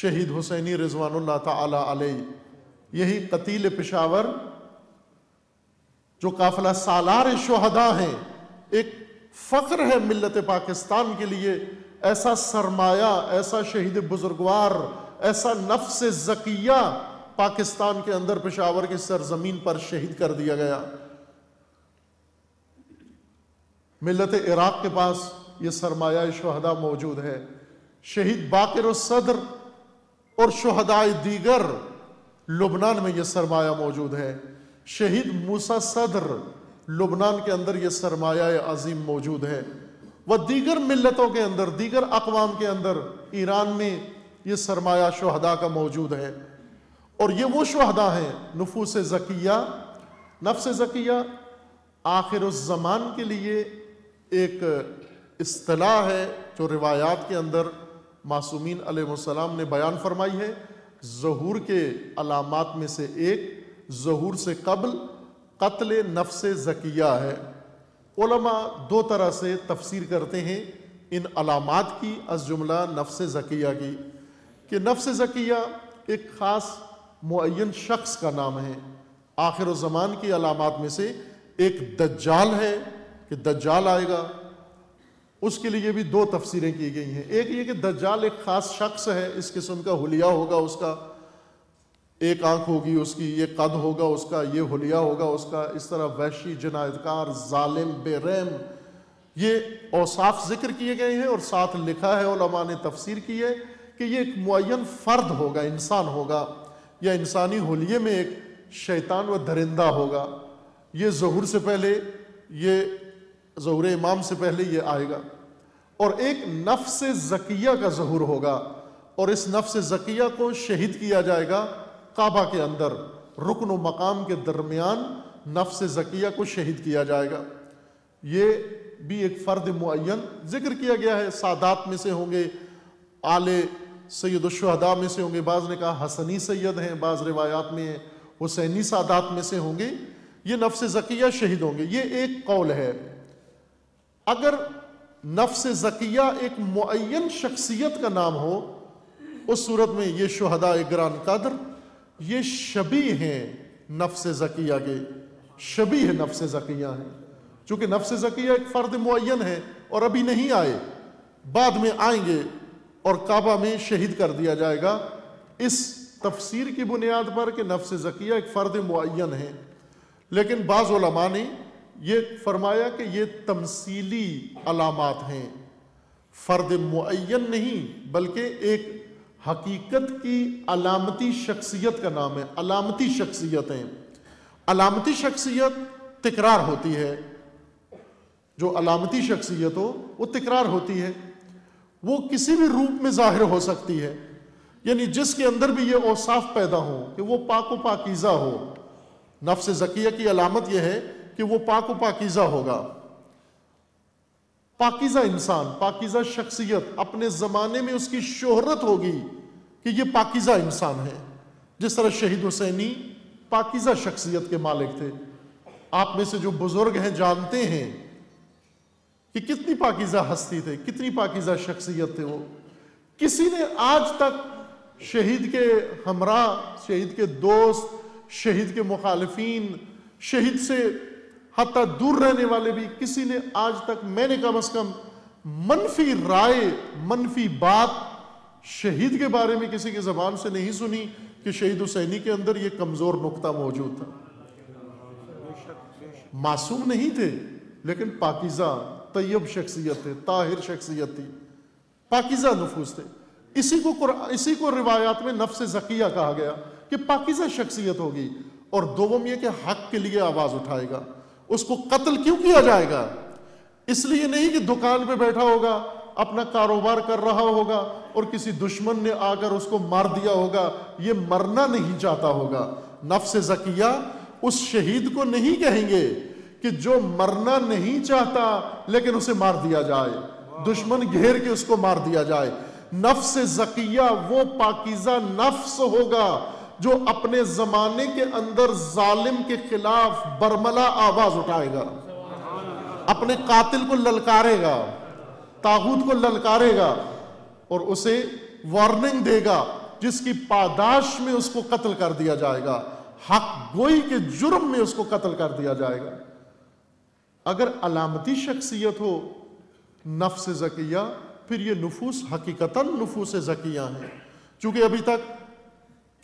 شہید حسینی رضوان اللہ تعالی علیہ، یہی قتیل پشاور جو قافلہ سالار شہداء ہیں، ایک فخر ہے ملت پاکستان کے لیے. ایسا سرمایہ، ایسا شہید بزرگوار، ایسا نفس زکیہ پاکستان کے اندر پشاور کی سرزمین پر شہید کر دیا گیا. ملت عراق کے پاس یہ سرمایہ شہداء موجود ہے. شہید باقر الصدر اور شہداء دیگر لبنان میں یہ سرمایہ موجود ہے. شہید موسیٰ صدر لبنان کے اندر یہ سرمایہ عظیم موجود ہے. وہ دیگر ملتوں کے اندر، دیگر اقوام کے اندر، ایران میں یہ سرمایہ شہداء کا موجود ہے. اور یہ وہ شہداء ہیں نفوس زکیہ، نفس زکیہ آخر الزمان کے لیے ایک اصطلاح ہے جو روایات کے اندر معصومین علیہ السلام نے بیان فرمائی ہے. ظہور کے علامات میں سے ایک ظہور سے قبل قتل نفس زکیہ ہے. علماء دو طرح سے تفسیر کرتے ہیں ان علامات کی، از جملہ نفس زکیہ کی، کہ نفس زکیہ ایک خاص معین شخص کا نام ہے. آخر الزمان کی علامات میں سے ایک دجال ہے کہ دجال آئے گا. اس کے لیے بھی دو تفسیریں کی گئی ہیں. ایک یہ کہ دجال ایک خاص شخص ہے، اس قسم کا حلیہ ہوگا اس کا، ایک آنکھ ہوگی اس کی، یہ قد ہوگا اس کا، یہ حلیہ ہوگا اس کا. اس طرح وحشی، جنایت کار، ظالم، بے رحم، یہ اوصاف ذکر کیے گئے ہیں. اور ساتھ لکھا ہے، علماء نے تفسیر کی ہے، کہ یہ ایک معین فرد ہوگا، انسان ہوگا، یا انسانی حلیے میں ایک شیطان و درندہ ہوگا. یہ ظہور سے پہلے، یہ ظہور امام سے پہلے یہ آئے گا. اور ایک نفس زکیہ کا ظہور ہوگا، اور اس نفس زکیہ کو شہید کیا جائے گا کعبہ کے اندر. رکن و مقام کے درمیان نفس زکیہ کو شہید کیا جائے گا. یہ بھی ایک فرد معین ذکر کیا گیا ہے. سادات میں سے ہوں گے، آل سید الشہداء میں سے ہوں گے. بعض نے کہا حسنی سید ہیں، بعض روایات میں حسینی سادات میں سے ہوں گے. یہ نفس زکیہ شہید ہوں گے. یہ ایک قول ہے. اگر نفس زکیہ ایک معین شخصیت کا نام ہو، اس صورت میں یہ شہداء گران قدر یہ شبیہ ہیں نفس زکیہ کے، شبیہ نفس زکیہ ہیں. چونکہ نفس زکیہ ایک فرد معین ہے اور ابھی نہیں آئے، بعد میں آئیں گے اور کعبہ میں شہید کر دیا جائے گا. اس تفسیر کی بنیاد پر کہ نفس زکیہ ایک فرد معین ہے. لیکن بعض علماء نے یہ فرمایا کہ یہ تمثیلی علامات ہیں، فرد معین نہیں بلکہ ایک حقیقت کی علامتی شخصیت کا نام ہے. علامتی شخصیتیں، علامتی شخصیت تکرار ہوتی ہے. جو علامتی شخصیت ہو وہ تکرار ہوتی ہے، وہ کسی بھی روپ میں ظاہر ہو سکتی ہے. یعنی جس کے اندر بھی یہ اوصاف پیدا ہوں کہ وہ پاک و پاکیزہ ہو. نفس زکیہ کی علامت یہ ہے کہ وہ پاک و پاکیزہ ہوگا، پاکیزہ انسان، پاکیزہ شخصیت. اپنے زمانے میں اس کی شہرت ہوگی کہ یہ پاکیزہ انسان ہے. جس طرح شہید حسینی پاکیزہ شخصیت کے مالک تھے. آپ میں سے جو بزرگ ہیں جانتے ہیں کہ کتنی پاکیزہ ہستی تھے، کتنی پاکیزہ شخصیت تھے وہ. کسی نے آج تک شہید کے ہمراہ، شہید کے دوست، شہید کے مخالفین، شہید سے حتیٰ دور رہنے والے بھی، کسی نے آج تک، میں نے کم از کم، منفی رائے، منفی بات شہید کے بارے میں کسی کی زبان سے نہیں سنی کہ شہید حسینی کے اندر یہ کمزور نقطہ موجود تھا. معصوم نہیں تھے لیکن پاکیزہ طیب شخصیت تھے، طاہر شخصیت تھی، پاکیزہ نفوس تھے. اسی کو روایات میں نفس زکیہ کہا گیا کہ پاکیزہ شخصیت ہوگی. اور دوم یہ کہ حق کے لیے آواز اٹھائے گا. اس کو قتل کیوں کیا جائے گا؟ اس لیے نہیں کہ دکان پہ بیٹھا ہوگا، اپنا کاروبار کر رہا ہوگا اور کسی دشمن نے آ کر اس کو مار دیا ہوگا. یہ مرنا نہیں چاہتا ہوگا. نفس زکیہ اس شہید کو نہیں کہیں گے کہ جو مرنا نہیں چاہتا لیکن اسے مار دیا جائے، دشمن گھیر کے اس کو مار دیا جائے. نفس زکیہ وہ پاکیزہ نفس ہوگا جو اپنے زمانے کے اندر ظالم کے خلاف برملا آواز اٹھائے گا، اپنے قاتل کو للکارے گا، طاغوت کو للکارے گا اور اسے وارننگ دے گا، جس کی پاداش میں اس کو قتل کر دیا جائے گا، حق گوئی کے جرم میں اس کو قتل کر دیا جائے گا. اگر علامتی شخصیت ہو نفس زکیہ، پھر یہ نفوس حقیقتاً نفوس زکیہ ہیں. چونکہ ابھی تک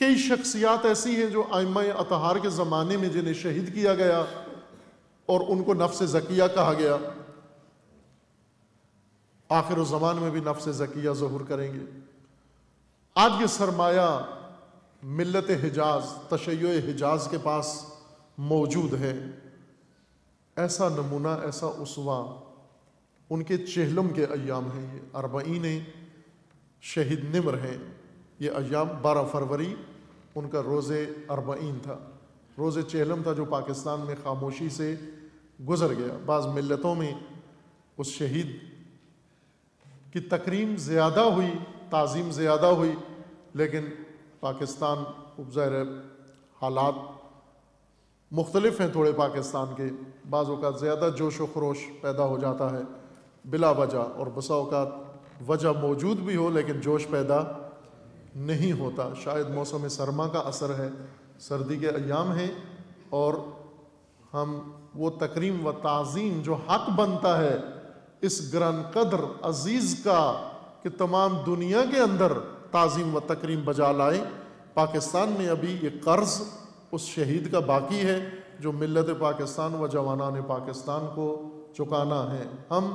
کئی شخصیات ایسی ہیں جو ائمہ اطہار کے زمانے میں جنہیں شہید کیا گیا اور ان کو نفس زکیہ کہا گیا. آخر الزمان میں بھی نفس زکیہ ظہور کریں گے. آج یہ سرمایہ ملت حجاز، تشیع حجاز کے پاس موجود ہے. ایسا نمونہ، ایسا اسوہ ان کے چہلم کے ایام ہیں. یہ 40 شہید نمر ہیں. یہ ایام 12 فروری ان کا روز 40 تھا، روز چہلم تھا جو پاکستان میں خاموشی سے گزر گیا. بعض ملتوں میں اس شہید کی تکریم زیادہ ہوئی، تعظیم زیادہ ہوئی، لیکن پاکستان ظاہر حالات مختلف ہیں تھوڑے پاکستان کے. بعض اوقات زیادہ جوش و خروش پیدا ہو جاتا ہے بلا وجہ، اور بسا اوقات وجہ موجود بھی ہو لیکن جوش پیدا نہیں ہوتا. شاید موسم سرما کا اثر ہے، سردی کے ایام ہیں، اور ہم وہ تکریم و تعظیم جو حق بنتا ہے اس گران قدر عزیز کا کہ تمام دنیا کے اندر تعظیم و تکریم بجا لائیں، پاکستان میں ابھی یہ قرض اس شہید کا باقی ہے جو ملت پاکستان و جوانان پاکستان کو چکانا ہے. ہم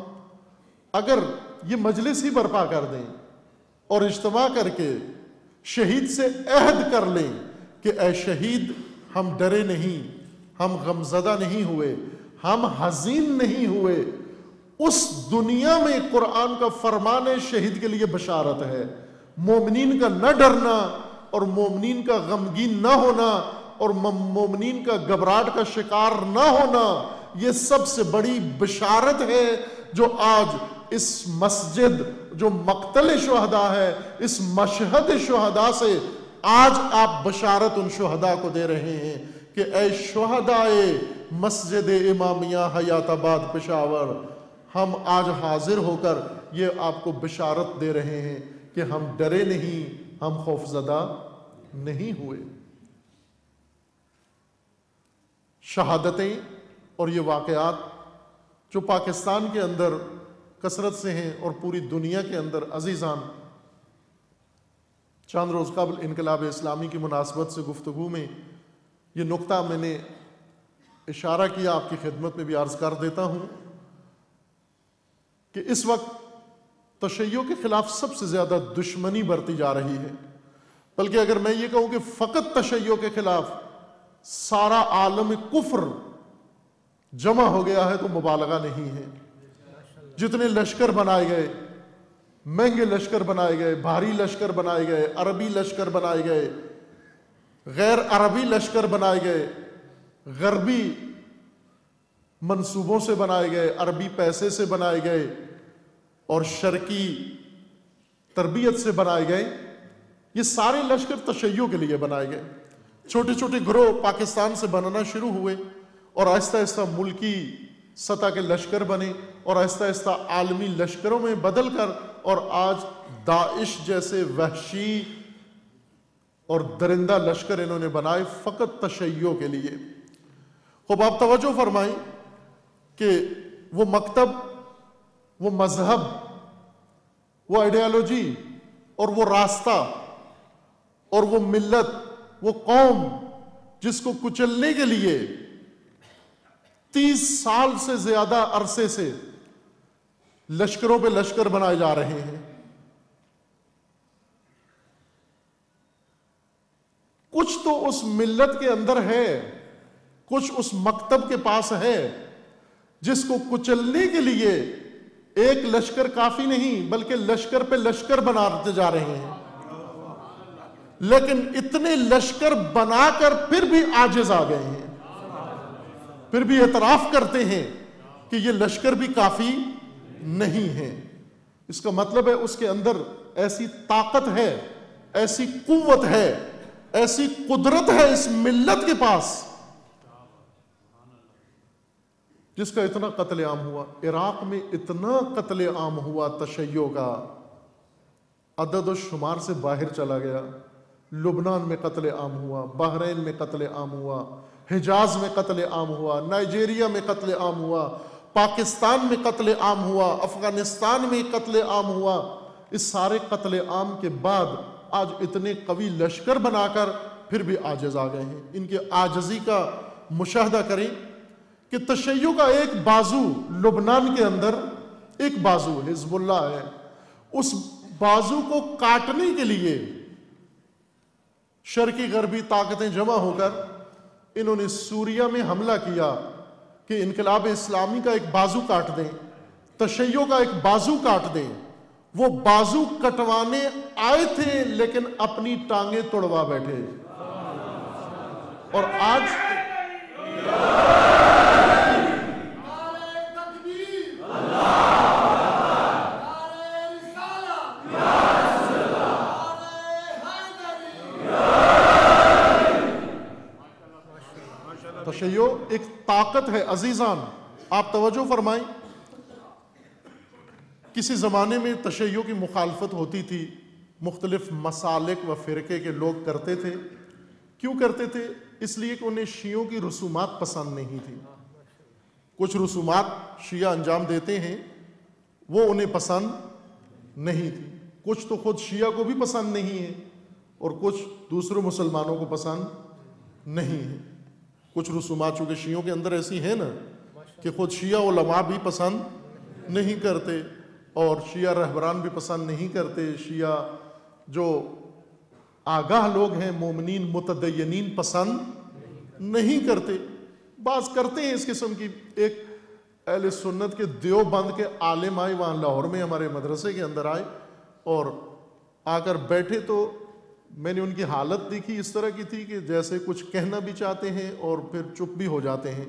اگر یہ مجلس ہی برپا کر دیں اور اجتماع کر کے شہید سے عہد کر لیں کہ اے شہید، ہم ڈرے نہیں، ہم غمزدہ نہیں ہوئے، ہم حزین نہیں ہوئے. اس دنیا میں قرآن کا فرمان شہید کے لیے بشارت ہے، مومنین کا نہ ڈرنا اور مومنین کا غمگین نہ ہونا اور مومنین کا گھبراہٹ کا شکار نہ ہونا، یہ سب سے بڑی بشارت ہے جو آج اس مسجد، جو مقتل شہداء ہے، اس مشہد شہداء سے آج آپ بشارت ان شہداء کو دے رہے ہیں کہ اے شہداء مسجد امامیہ حیات آباد پشاور، ہم آج حاضر ہو کر یہ آپ کو بشارت دے رہے ہیں کہ ہم ڈرے نہیں، ہم خوفزدہ نہیں ہوئے. شہادتیں اور یہ واقعات جو پاکستان کے اندر کثرت سے ہیں اور پوری دنیا کے اندر، عزیزان چند روز قبل انقلاب اسلامی کی مناسبت سے گفتگو میں یہ نقطہ میں نے اشارہ کیا، آپ کی خدمت میں بھی عرض کر دیتا ہوں کہ اس وقت تشیع کے خلاف سب سے زیادہ دشمنی برتی جا رہی ہے. بلکہ اگر میں یہ کہوں کہ فقط تشیع کے خلاف سارا عالم کفر جمع ہو گیا ہے تو مبالغہ نہیں ہے. جتنے لشکر بنائے گئے، مہنگے لشکر بنائے گئے، بھاری لشکر بنائے گئے، عربی لشکر بنائے گئے، غیر عربی لشکر بنائے گئے، غربی منصوبوں سے بنائے گئے، عربی پیسے سے بنائے گئے اور شرقی تربیت سے بنائے گئے، یہ سارے لشکر تشیع کے لیے بنائے گئے. چھوٹے چھوٹے گروہ پاکستان سے بننا شروع ہوئے اور آہستہ آہستہ ملکی سطح کے لشکر بنے اور آہستہ آہستہ عالمی لشکروں میں بدل کر، اور آج داعش جیسے وحشی اور درندہ لشکر انہوں نے بنائے فقط تشیع کے لیے. خوب آپ توجہ فرمائیں کہ وہ مکتب، وہ مذہب، وہ آئیڈیالوجی اور وہ راستہ اور وہ ملت، وہ قوم جس کو کچلنے کے لیے 30 سال سے زیادہ عرصے سے لشکروں پہ لشکر بنائے جا رہے ہیں. کچھ تو اس ملت کے اندر ہے، کچھ اس مکتب کے پاس ہے جس کو کچلنے کے لیے ایک لشکر کافی نہیں بلکہ لشکر پہ لشکر بناتے جا رہے ہیں، لیکن اتنے لشکر بنا کر پھر بھی عاجز آ گئے ہیں. پھر بھی اعتراف کرتے ہیں کہ یہ لشکر بھی کافی نہیں ہے. اس کا مطلب ہے اس کے اندر ایسی طاقت ہے, ایسی قوت ہے, ایسی قدرت ہے اس ملت کے پاس جس کا اتنا قتل عام ہوا. عراق میں اتنا قتل عام ہوا, تشیع کا عدد و شمار سے باہر چلا گیا. لبنان میں قتل عام ہوا, بحرین میں قتل عام ہوا, حجاز میں قتل عام ہوا, نائجیریا میں قتل عام ہوا, پاکستان میں قتل عام ہوا, افغانستان میں قتل عام ہوا. اس سارے قتل عام کے بعد آج اتنے قوی لشکر بنا کر پھر بھی عاجز آ گئے ہیں. ان کے عاجزی کا مشاہدہ کریں کہ تشیع کا ایک بازو لبنان کے اندر, ایک بازو حزب اللہ ہے, اس بازو کو کاٹنے کے لیے شرقی غربی طاقتیں جمع ہو کر انہوں نے سوریا میں حملہ کیا کہ انقلاب اسلامی کا ایک بازو کاٹ دیں, تشیع کا ایک بازو کاٹ دیں. وہ بازو کٹوانے آئے تھے لیکن اپنی ٹانگیں توڑوا بیٹھے. اور آج تشیع ایک طاقت ہے. عزیزان آپ توجہ فرمائیں, کسی زمانے میں تشیع کی مخالفت ہوتی تھی, مختلف مسالک و فرقے کے لوگ کرتے تھے. کیوں کرتے تھے؟ اس لیے کہ انہیں شیعوں کی رسومات پسند نہیں تھی. کچھ رسومات شیعہ انجام دیتے ہیں وہ انہیں پسند نہیں تھی, کچھ تو خود شیعہ کو بھی پسند نہیں ہے اور کچھ دوسرے مسلمانوں کو پسند نہیں ہے. کچھ رسومات چونکہ شیعوں کے اندر ایسی ہیں نا کہ خود شیعہ علماء بھی پسند نہیں کرتے اور شیعہ رہبران بھی پسند نہیں کرتے, شیعہ جو آگاہ لوگ ہیں مومنین متدینین پسند نہیں کرتے. بعض کرتے ہیں اس قسم کی. ایک اہل سنت کے دیوبند کے عالم آئے وہاں لاہور میں ہمارے مدرسے کے اندر آئے اور آ کر بیٹھے تو میں نے ان کی حالت دیکھی اس طرح کی تھی کہ جیسے کچھ کہنا بھی چاہتے ہیں اور پھر چپ بھی ہو جاتے ہیں.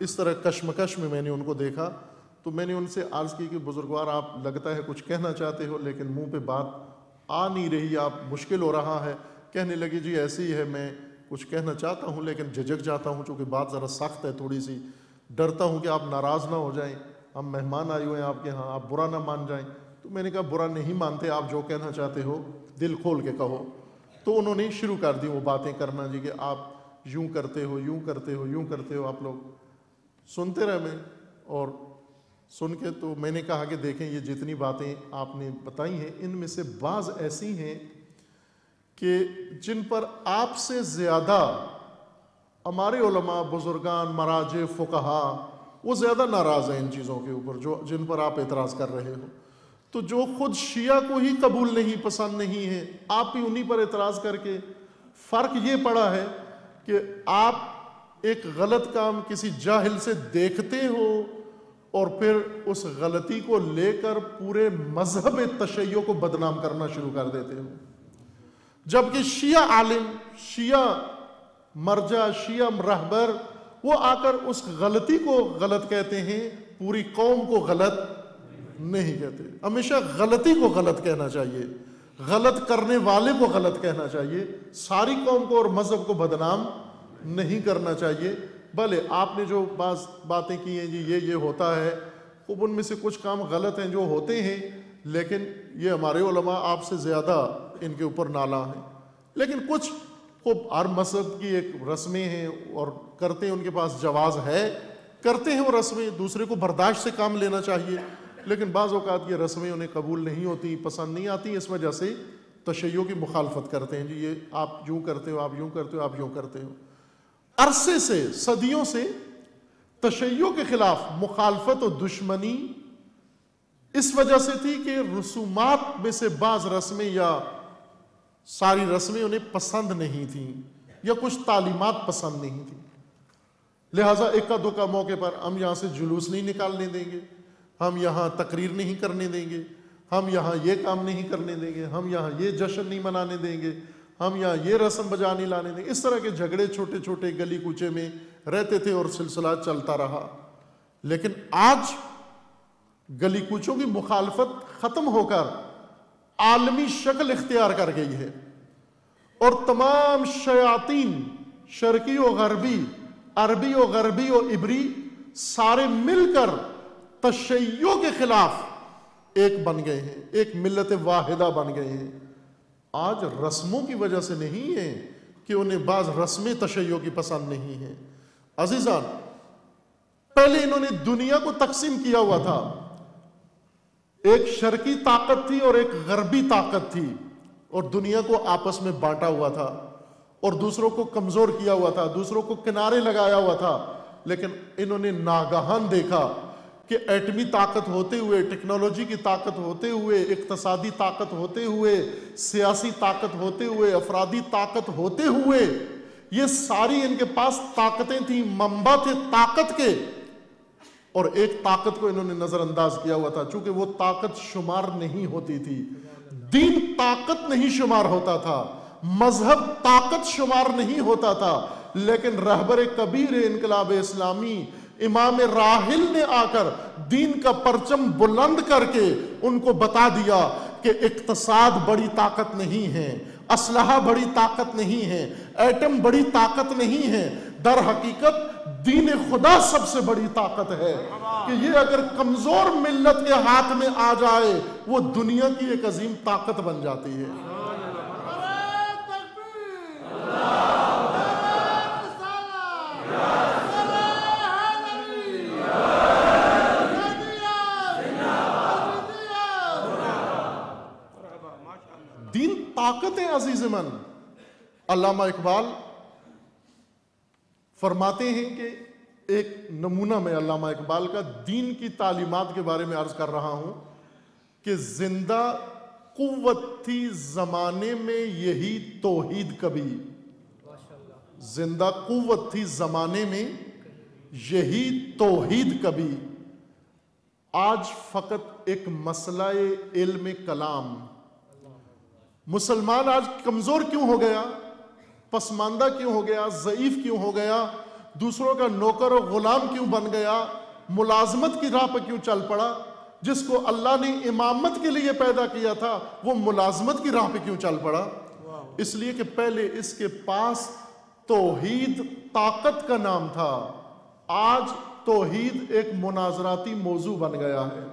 اس طرح کشمکش میں میں نے ان کو دیکھا تو میں نے ان سے عرض کی کہ بزرگوار آپ لگتا ہے کچھ کہنا چاہتے ہو لیکن منہ پہ بات آ نہیں رہی, آپ مشکل ہو رہا ہے. کہنے لگے جی ایسے ہی ہے, میں کچھ کہنا چاہتا ہوں لیکن جھجک جاتا ہوں چونکہ بات ذرا سخت ہے, تھوڑی سی ڈرتا ہوں کہ آپ ناراض نہ ہو جائیں, ہم مہمان آئے ہوئے ہیں آپ کے ہاں, آپ برا نہ مان جائیں. تو میں نے کہا برا نہیں مانتے, آپ جو کہنا چاہتے ہو دل کھول کے کہو. تو انہوں نے شروع کر دی وہ باتیں کرنا جی کہ آپ یوں کرتے ہو, یوں کرتے ہو, یوں کرتے ہو. آپ لوگ سنتے رہے میں اور سن کے تو میں نے کہا کہ دیکھیں یہ جتنی باتیں آپ نے بتائی ہیں ان میں سے بعض ایسی ہیں کہ جن پر آپ سے زیادہ ہمارے علماء بزرگان مراجع فقہا وہ زیادہ ناراض ہیں ان چیزوں کے اوپر جو جن پر آپ اعتراض کر رہے ہو. تو جو خود شیعہ کو ہی قبول نہیں, پسند نہیں ہے, آپ بھی انہی پر اعتراض کر کے. فرق یہ پڑا ہے کہ آپ ایک غلط کام کسی جاہل سے دیکھتے ہو اور پھر اس غلطی کو لے کر پورے مذہب تشیع کو بدنام کرنا شروع کر دیتے ہو, جبکہ شیعہ عالم, شیعہ مرجع, شیعہ رہبر وہ آ کر اس غلطی کو غلط کہتے ہیں, پوری قوم کو غلط نہیں کہتے. ہمیشہ غلطی کو غلط کہنا چاہیے, غلط کرنے والے کو غلط کہنا چاہیے, ساری قوم کو اور مذہب کو بدنام نہیں کرنا چاہیے. بھلے آپ نے جو بعض باتیں کی ہیں جی یہ ہوتا ہے, خوب ان میں سے کچھ کام غلط ہیں جو ہوتے ہیں لیکن یہ ہمارے علماء آپ سے زیادہ ان کے اوپر نالاں ہیں. لیکن کچھ خوب ہر مذہب کی ایک رسمیں ہیں اور کرتے ہیں, ان کے پاس جواز ہے, کرتے ہیں وہ رسمیں. دوسرے کو برداشت سے کام لینا چاہیے لیکن بعض اوقات یہ رسمیں انہیں قبول نہیں ہوتی, پسند نہیں آتی, اس وجہ سے تشیع کی مخالفت کرتے ہیں. جی یہ آپ یوں کرتے ہو, آپ یوں کرتے ہو, آپ یوں کرتے ہو. عرصے سے, صدیوں سے تشیع کے خلاف مخالفت و دشمنی اس وجہ سے تھی کہ رسومات میں سے بعض رسمیں یا ساری رسمیں انہیں پسند نہیں تھیں یا کچھ تعلیمات پسند نہیں تھیں. لہٰذا اکا دکا موقع پر ہم یہاں سے جلوس نہیں نکالنے دیں گے, ہم یہاں تقریر نہیں کرنے دیں گے, ہم یہاں یہ کام نہیں کرنے دیں گے, ہم یہاں یہ جشن نہیں منانے دیں گے, ہم یہاں یہ رسم بجا نہیں لانے دیں. اس طرح کے جھگڑے چھوٹے چھوٹے گلی کوچے میں رہتے تھے اور سلسلہ چلتا رہا. لیکن آج گلی کوچوں کی مخالفت ختم ہو کر عالمی شکل اختیار کر گئی ہے اور تمام شیاطین شرقی و غربی، عربی و غربی و عبری سارے مل کر تشیع کے خلاف ایک بن گئے ہیں، ایک ملت واحدہ بن گئے ہیں. آج رسموں کی وجہ سے نہیں ہے کہ انہیں بعض رسمیں تشیع کی پسند نہیں ہیں. عزیزان، پہلے انہوں نے دنیا کو تقسیم کیا ہوا تھا، ایک شرقی طاقت تھی اور ایک غربی طاقت تھی، اور دنیا کو آپس میں بانٹا ہوا تھا اور دوسروں کو کمزور کیا ہوا تھا، دوسروں کو کنارے لگایا ہوا تھا. لیکن انہوں نے ناگہان دیکھا کہ ایٹمی طاقت ہوتے ہوئے، ٹیکنالوجی کی طاقت ہوتے ہوئے، اقتصادی طاقت ہوتے ہوئے، سیاسی طاقت ہوتے ہوئے، افرادی طاقت ہوتے ہوئے، یہ ساری ان کے پاس طاقتیں تھیں، منبع تھے طاقت کے، اور ایک طاقت کو انہوں نے نظر انداز کیا ہوا تھا. چونکہ وہ طاقت شمار نہیں ہوتی تھی، دین طاقت نہیں شمار ہوتا تھا، مذہب طاقت شمار نہیں ہوتا تھا. لیکن رہبر کبیر انقلاب اسلامی امام راحل نے آ کر دین کا پرچم بلند کر کے ان کو بتا دیا کہ اقتصاد بڑی طاقت نہیں ہے، اسلحہ بڑی طاقت نہیں ہے، ایٹم بڑی طاقت نہیں ہے، در حقیقت دین خدا سب سے بڑی طاقت ہے. کہ یہ اگر کمزور ملت کے ہاتھ میں آ جائے وہ دنیا کی ایک عظیم طاقت بن جاتی ہے. دین طاقتیں عزیز من. علامہ اقبال فرماتے ہیں کہ ایک نمونہ میں علامہ اقبال کا دین کی تعلیمات کے بارے میں عرض کر رہا ہوں کہ زندہ قوت تھی زمانے میں یہی توحید کبھی، زندہ قوت تھی زمانے میں یہی توحید کبھی. آج فقط ایک مسئلہ علم کلام. مسلمان آج کمزور کیوں ہو گیا، پسماندہ کیوں ہو گیا، ضعیف کیوں ہو گیا، دوسروں کا نوکر اور غلام کیوں بن گیا، ملازمت کی راہ پر کیوں چل پڑا؟ جس کو اللہ نے امامت کے لیے پیدا کیا تھا وہ ملازمت کی راہ پہ کیوں چل پڑا؟ اس لیے کہ پہلے اس کے پاس توحید طاقت کا نام تھا، آج توحید ایک مناظراتی موضوع بن گیا ہے.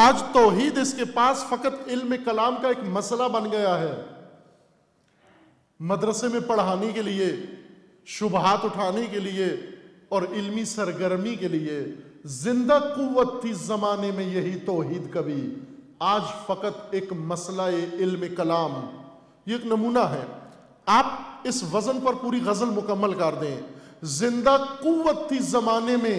آج توحید اس کے پاس فقط علم کلام کا ایک مسئلہ بن گیا ہے، مدرسے میں پڑھانے کے لیے، شبہات اٹھانے کے لیے اور علمی سرگرمی کے لیے. زندہ قوت تھی زمانے میں یہی توحید کبھی، آج فقط ایک مسئلہ علم کلام. یہ ایک نمونہ ہے، آپ اس وزن پر پوری غزل مکمل کر دیں. زندہ قوت تھی زمانے میں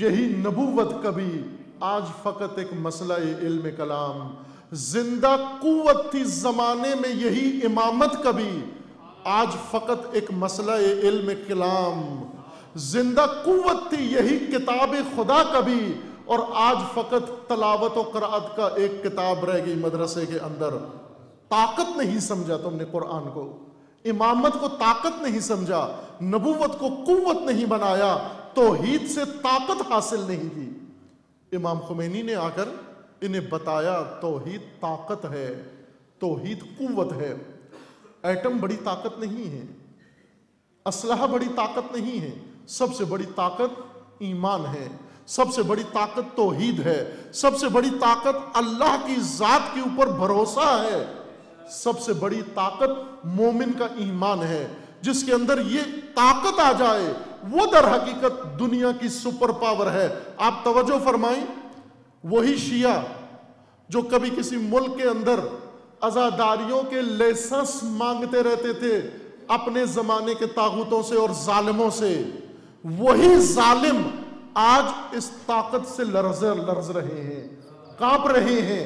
یہی نبوت کبھی، آج فقط ایک مسئلہ علم کلام. زندہ قوت تھی زمانے میں یہی امامت کبھی، آج فقط ایک مسئلہ علم کلام. زندہ قوت تھی یہی کتاب خدا کبھی، اور آج فقط تلاوت و قرآت کا ایک کتاب رہ گئی مدرسے کے اندر. طاقت نہیں سمجھا تم نے قرآن کو، امامت کو طاقت نہیں سمجھا، نبوت کو قوت نہیں بنایا، توحید سے طاقت حاصل نہیں کی. امام خمینی نے آ کر انہیں بتایا توحید طاقت ہے، توحید قوت ہے. ایٹم بڑی طاقت نہیں ہے، اسلحہ بڑی طاقت نہیں ہے، سب سے بڑی طاقت ایمان ہے، سب سے بڑی طاقت توحید ہے، سب سے بڑی طاقت اللہ کی ذات کے اوپر بھروسہ ہے، سب سے بڑی طاقت مومن کا ایمان ہے. جس کے اندر یہ طاقت آ جائے وہ در حقیقت دنیا کی سپر پاور ہے. آپ توجہ فرمائیں، وہی شیعہ جو کبھی کسی ملک کے اندر عزاداریوں کے لائسنس مانگتے رہتے تھے اپنے زمانے کے طاغوتوں سے اور ظالموں سے، وہی ظالم آج اس طاقت سے لرز رہے ہیں، کانپ رہے ہیں.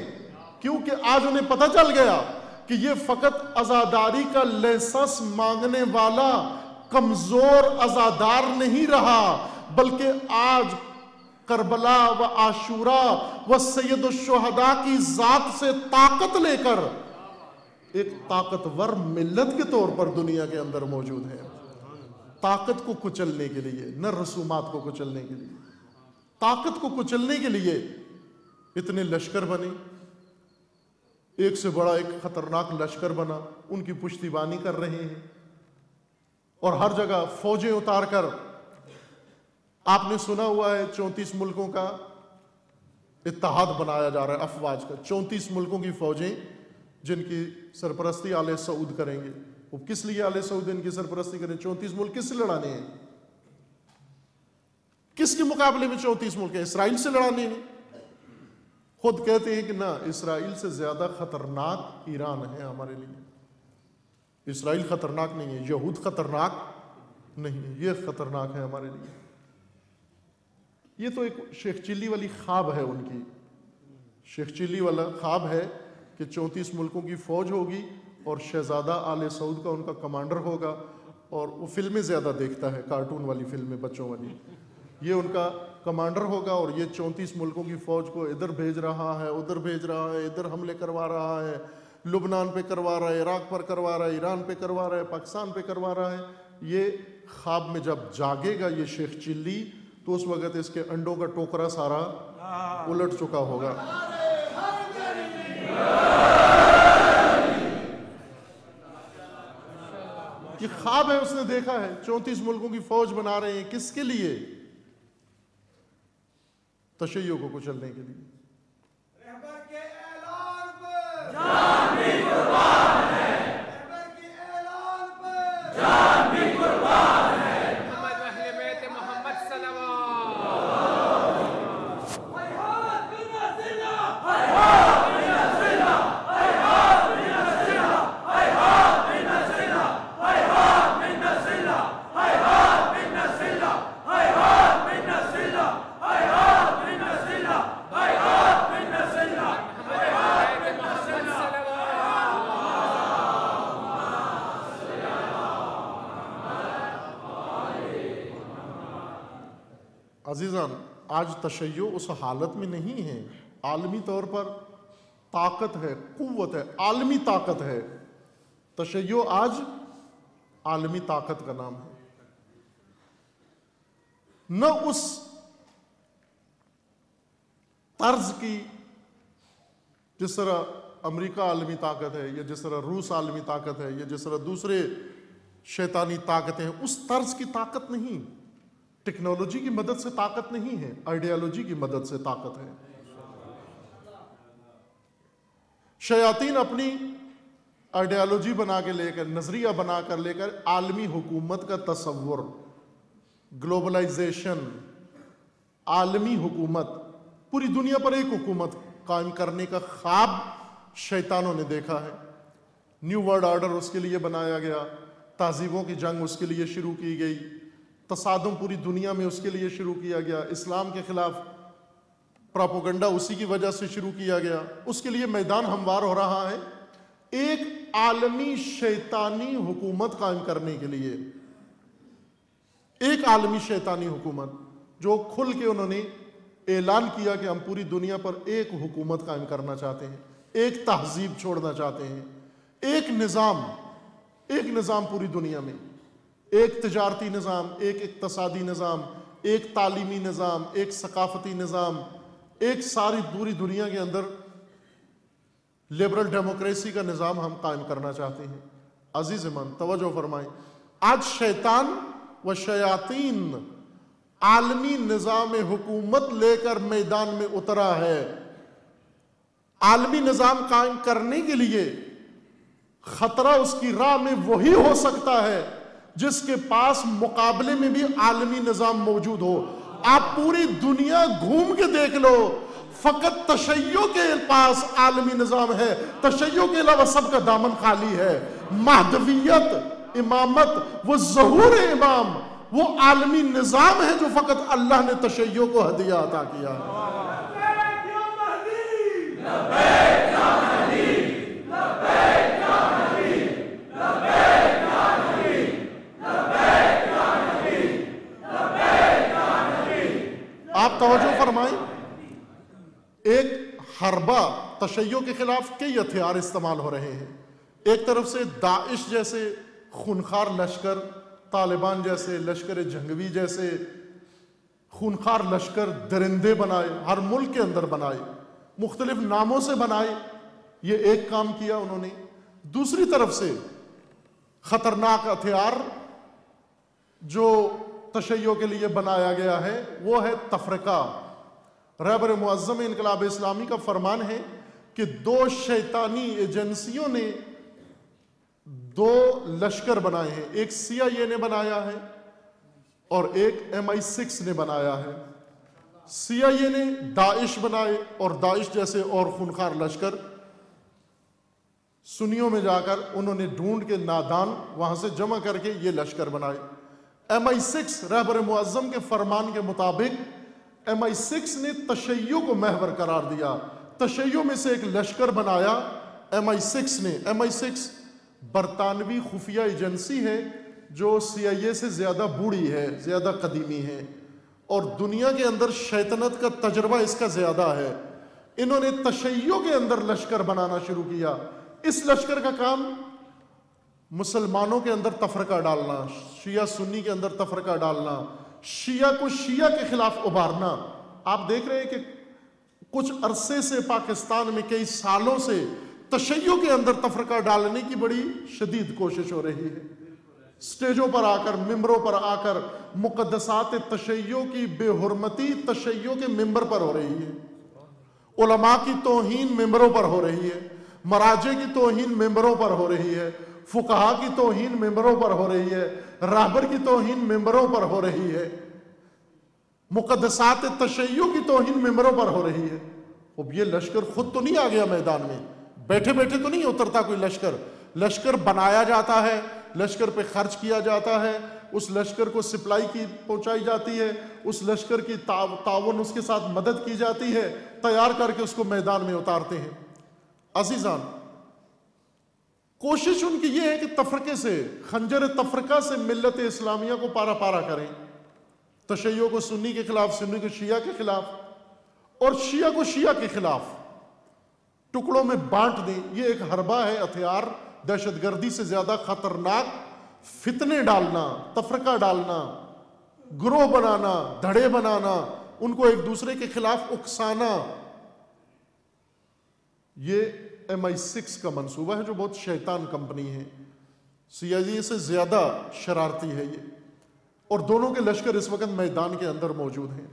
کیونکہ آج انہیں پتہ چل گیا کہ یہ فقط عزاداری کا لائسنس مانگنے والا کمزور عزادار نہیں رہا، بلکہ آج کربلا و عاشورہ و سید الشہدہ کی ذات سے طاقت لے کر ایک طاقتور ملت کے طور پر دنیا کے اندر موجود ہیں. طاقت کو کچلنے کے لیے، نہ رسومات کو کچلنے کے لیے، طاقت کو کچلنے کے لیے اتنے لشکر بنے، ایک سے بڑا ایک خطرناک لشکر بنا، ان کی پشتیبانی کر رہے ہیں اور ہر جگہ فوجیں اتار کر. آپ نے سنا ہوا ہے 34 ملکوں کا اتحاد بنایا جا رہا ہے افواج کا. 34 ملکوں کی فوجیں جن کی سرپرستی آل سعود کریں گے. وہ کس لیے آل سعود ان کی سرپرستی کریں؟ 34 ملک کس سے لڑانے ہیں؟ کس کے مقابلے میں 34 ملک ہیں؟ اسرائیل سے لڑانے ہیں. خود کہتے ہیں کہ نہ، اسرائیل سے زیادہ خطرناک ایران ہے ہمارے لیے. اسرائیل خطرناک نہیں ہے، یہود خطرناک نہیں ہے، یہ خطرناک ہے ہمارے لیے. یہ تو ایک شیخ چلی والی خواب ہے ان کی، شیخ چلی والا خواب ہے کہ 34 ملکوں کی فوج ہوگی اور شہزادہ آل سعود کا ان کا کمانڈر ہوگا. اور وہ فلمیں زیادہ دیکھتا ہے، کارٹون والی فلمیں، بچوں والی. یہ ان کا کمانڈر ہوگا اور یہ 34 ملکوں کی فوج کو ادھر بھیج رہا ہے، ادھر بھیج رہا ہے، ادھر حملے کروا رہا ہے، لبنان پہ کروا رہا ہے، عراق پر کروا رہا ہے، ایران پہ کروا رہا ہے، پاکستان پہ کروا رہا ہے. یہ خواب میں جب جاگے گا یہ شیخ چلی تو اس وقت اس کے انڈوں کا ٹوکرا سارا الٹ چکا ہوگا. یہ خواب ہے، اس نے دیکھا ہے. 34 ملکوں کی فوج بنا رہے ہیں کس کے لیے؟ تشیع کو کچلنے کے لیے. عزیزان، آج تشیع اس حالت میں نہیں ہے. عالمی طور پر طاقت ہے، قوت ہے، عالمی طاقت ہے. تشیع آج عالمی طاقت کا نام ہے. نہ اس طرز کی جس طرح امریکہ عالمی طاقت ہے، یا جس طرح روس عالمی طاقت ہے، یا جس طرح دوسرے شیطانی طاقتیں ہیں، اس طرز کی طاقت نہیں. ٹیکنالوجی کی مدد سے طاقت نہیں ہے، آئیڈیالوجی کی مدد سے طاقت ہے. شیاطین اپنی آئیڈیالوجی بنا کے لے کر، نظریہ بنا کر لے کر عالمی حکومت کا تصور، گلوبلائزیشن، عالمی حکومت، پوری دنیا پر ایک حکومت قائم کرنے کا خواب شیطانوں نے دیکھا ہے. نیو ورلڈ آرڈر اس کے لیے بنایا گیا، تہذیبوں کی جنگ اس کے لیے شروع کی گئی، تصادم پوری دنیا میں اس کے لیے شروع کیا گیا، اسلام کے خلاف پراپوگنڈا اسی کی وجہ سے شروع کیا گیا. اس کے لیے میدان ہموار ہو رہا ہے ایک عالمی شیطانی حکومت قائم کرنے کے لیے. ایک عالمی شیطانی حکومت جو کھل کے انہوں نے اعلان کیا کہ ہم پوری دنیا پر ایک حکومت قائم کرنا چاہتے ہیں، ایک تہذیب چھوڑنا چاہتے ہیں، ایک نظام پوری دنیا میں، ایک تجارتی نظام، ایک اقتصادی نظام، ایک تعلیمی نظام، ایک ثقافتی نظام، ایک ساری پوری دنیا کے اندر لیبرل ڈیموکریسی کا نظام ہم قائم کرنا چاہتے ہیں. عزیز من، توجہ فرمائیں، آج شیطان و شیاطین عالمی نظام حکومت لے کر میدان میں اترا ہے. عالمی نظام قائم کرنے کے لیے خطرہ اس کی راہ میں وہی ہو سکتا ہے جس کے پاس مقابلے میں بھی عالمی نظام موجود ہو. آپ پوری دنیا گھوم کے دیکھ لو، فقط تشیع کے پاس عالمی نظام ہے. تشیع کے علاوہ سب کا دامن خالی ہے. مہدویت، امامت، وہ ظہور امام، وہ عالمی نظام ہے جو فقط اللہ نے تشیع کو ہدیہ عطا کیا ہے. آپ توجہ فرمائیں، ایک حربہ تشیع کے خلاف کئی ہتھیار استعمال ہو رہے ہیں. ایک طرف سے داعش جیسے خونخوار لشکر، طالبان جیسے لشکر جنگوی جیسے خونخوار لشکر درندے بنائے، ہر ملک کے اندر بنائے، مختلف ناموں سے بنائے، یہ ایک کام کیا انہوں نے. دوسری طرف سے خطرناک ہتھیار جو تشیع کے لیے بنایا گیا ہے وہ ہے تفرقہ. رہبر معظم انقلاب اسلامی کا فرمان ہے کہ دو شیطانی ایجنسیوں نے دو لشکر بنائے ہیں، ایک CIA نے بنایا ہے اور ایک MI6 نے بنایا ہے. CIA نے داعش بنائے اور داعش جیسے اور خونخوار لشکر سنیوں میں جا کر انہوں نے ڈھونڈ کے نادان وہاں سے جمع کر کے یہ لشکر بنائے. MI6 رہبر معظم کے فرمان کے مطابق MI6 نے تشیع کو محور قرار دیا، تشیع میں سے ایک لشکر بنایا MI6 نے. MI6 برطانوی خفیہ ایجنسی ہے جو CIA سے زیادہ بوڑھی ہے، زیادہ قدیمی ہے، اور دنیا کے اندر شیطنت کا تجربہ اس کا زیادہ ہے. انہوں نے تشیع کے اندر لشکر بنانا شروع کیا. اس لشکر کا کام مسلمانوں کے اندر تفرقہ ڈالنا، شیعہ سنی کے اندر تفرقہ ڈالنا، شیعہ کو شیعہ کے خلاف ابھارنا. آپ دیکھ رہے ہیں کہ کچھ عرصے سے پاکستان میں کئی سالوں سے تشیع کے اندر تفرقہ ڈالنے کی بڑی شدید کوشش ہو رہی ہے. سٹیجوں پر آ کر، ممبروں پر آ کر مقدسات تشیع کی بے حرمتی تشیع کے ممبر پر ہو رہی ہے، علماء کی توہین ممبروں پر ہو رہی ہے، مراجع کی توہین ممبروں پر ہو رہی ہے، فقہا کی توہین ممبروں پر ہو رہی ہے، راہبر کی توہین ممبروں پر ہو رہی ہے، مقدسات تشیع کی توہین ممبروں پر ہو رہی ہے. اب یہ لشکر خود تو نہیں آ گیا میدان میں، بیٹھے بیٹھے تو نہیں اترتا کوئی لشکر، لشکر بنایا جاتا ہے، لشکر پہ خرچ کیا جاتا ہے، اس لشکر کو سپلائی کی پہنچائی جاتی ہے، اس لشکر کی تعاون اس کے ساتھ مدد کی جاتی ہے، تیار کر کے اس کو میدان میں اتارتے ہیں. عزیزان، کوشش ان کی یہ ہے کہ تفرقے سے، خنجر تفرقہ سے ملت اسلامیہ کو پارا پارا کریں، تشیع کو سنی کے خلاف، سنی کو شیعہ کے خلاف، اور شیعہ کو شیعہ کے خلاف ٹکڑوں میں بانٹ دیں. یہ ایک حربہ ہے، ہتھیار، دہشت گردی سے زیادہ خطرناک فتنے ڈالنا، تفرقہ ڈالنا، گروہ بنانا، دھڑے بنانا، ان کو ایک دوسرے کے خلاف اکسانا. یہ MI6 کا منصوبہ ہے جو بہت شیطان کمپنی ہے، CIA سے زیادہ شرارتی ہے یہ، اور دونوں کے لشکر اس وقت میدان کے اندر موجود ہیں.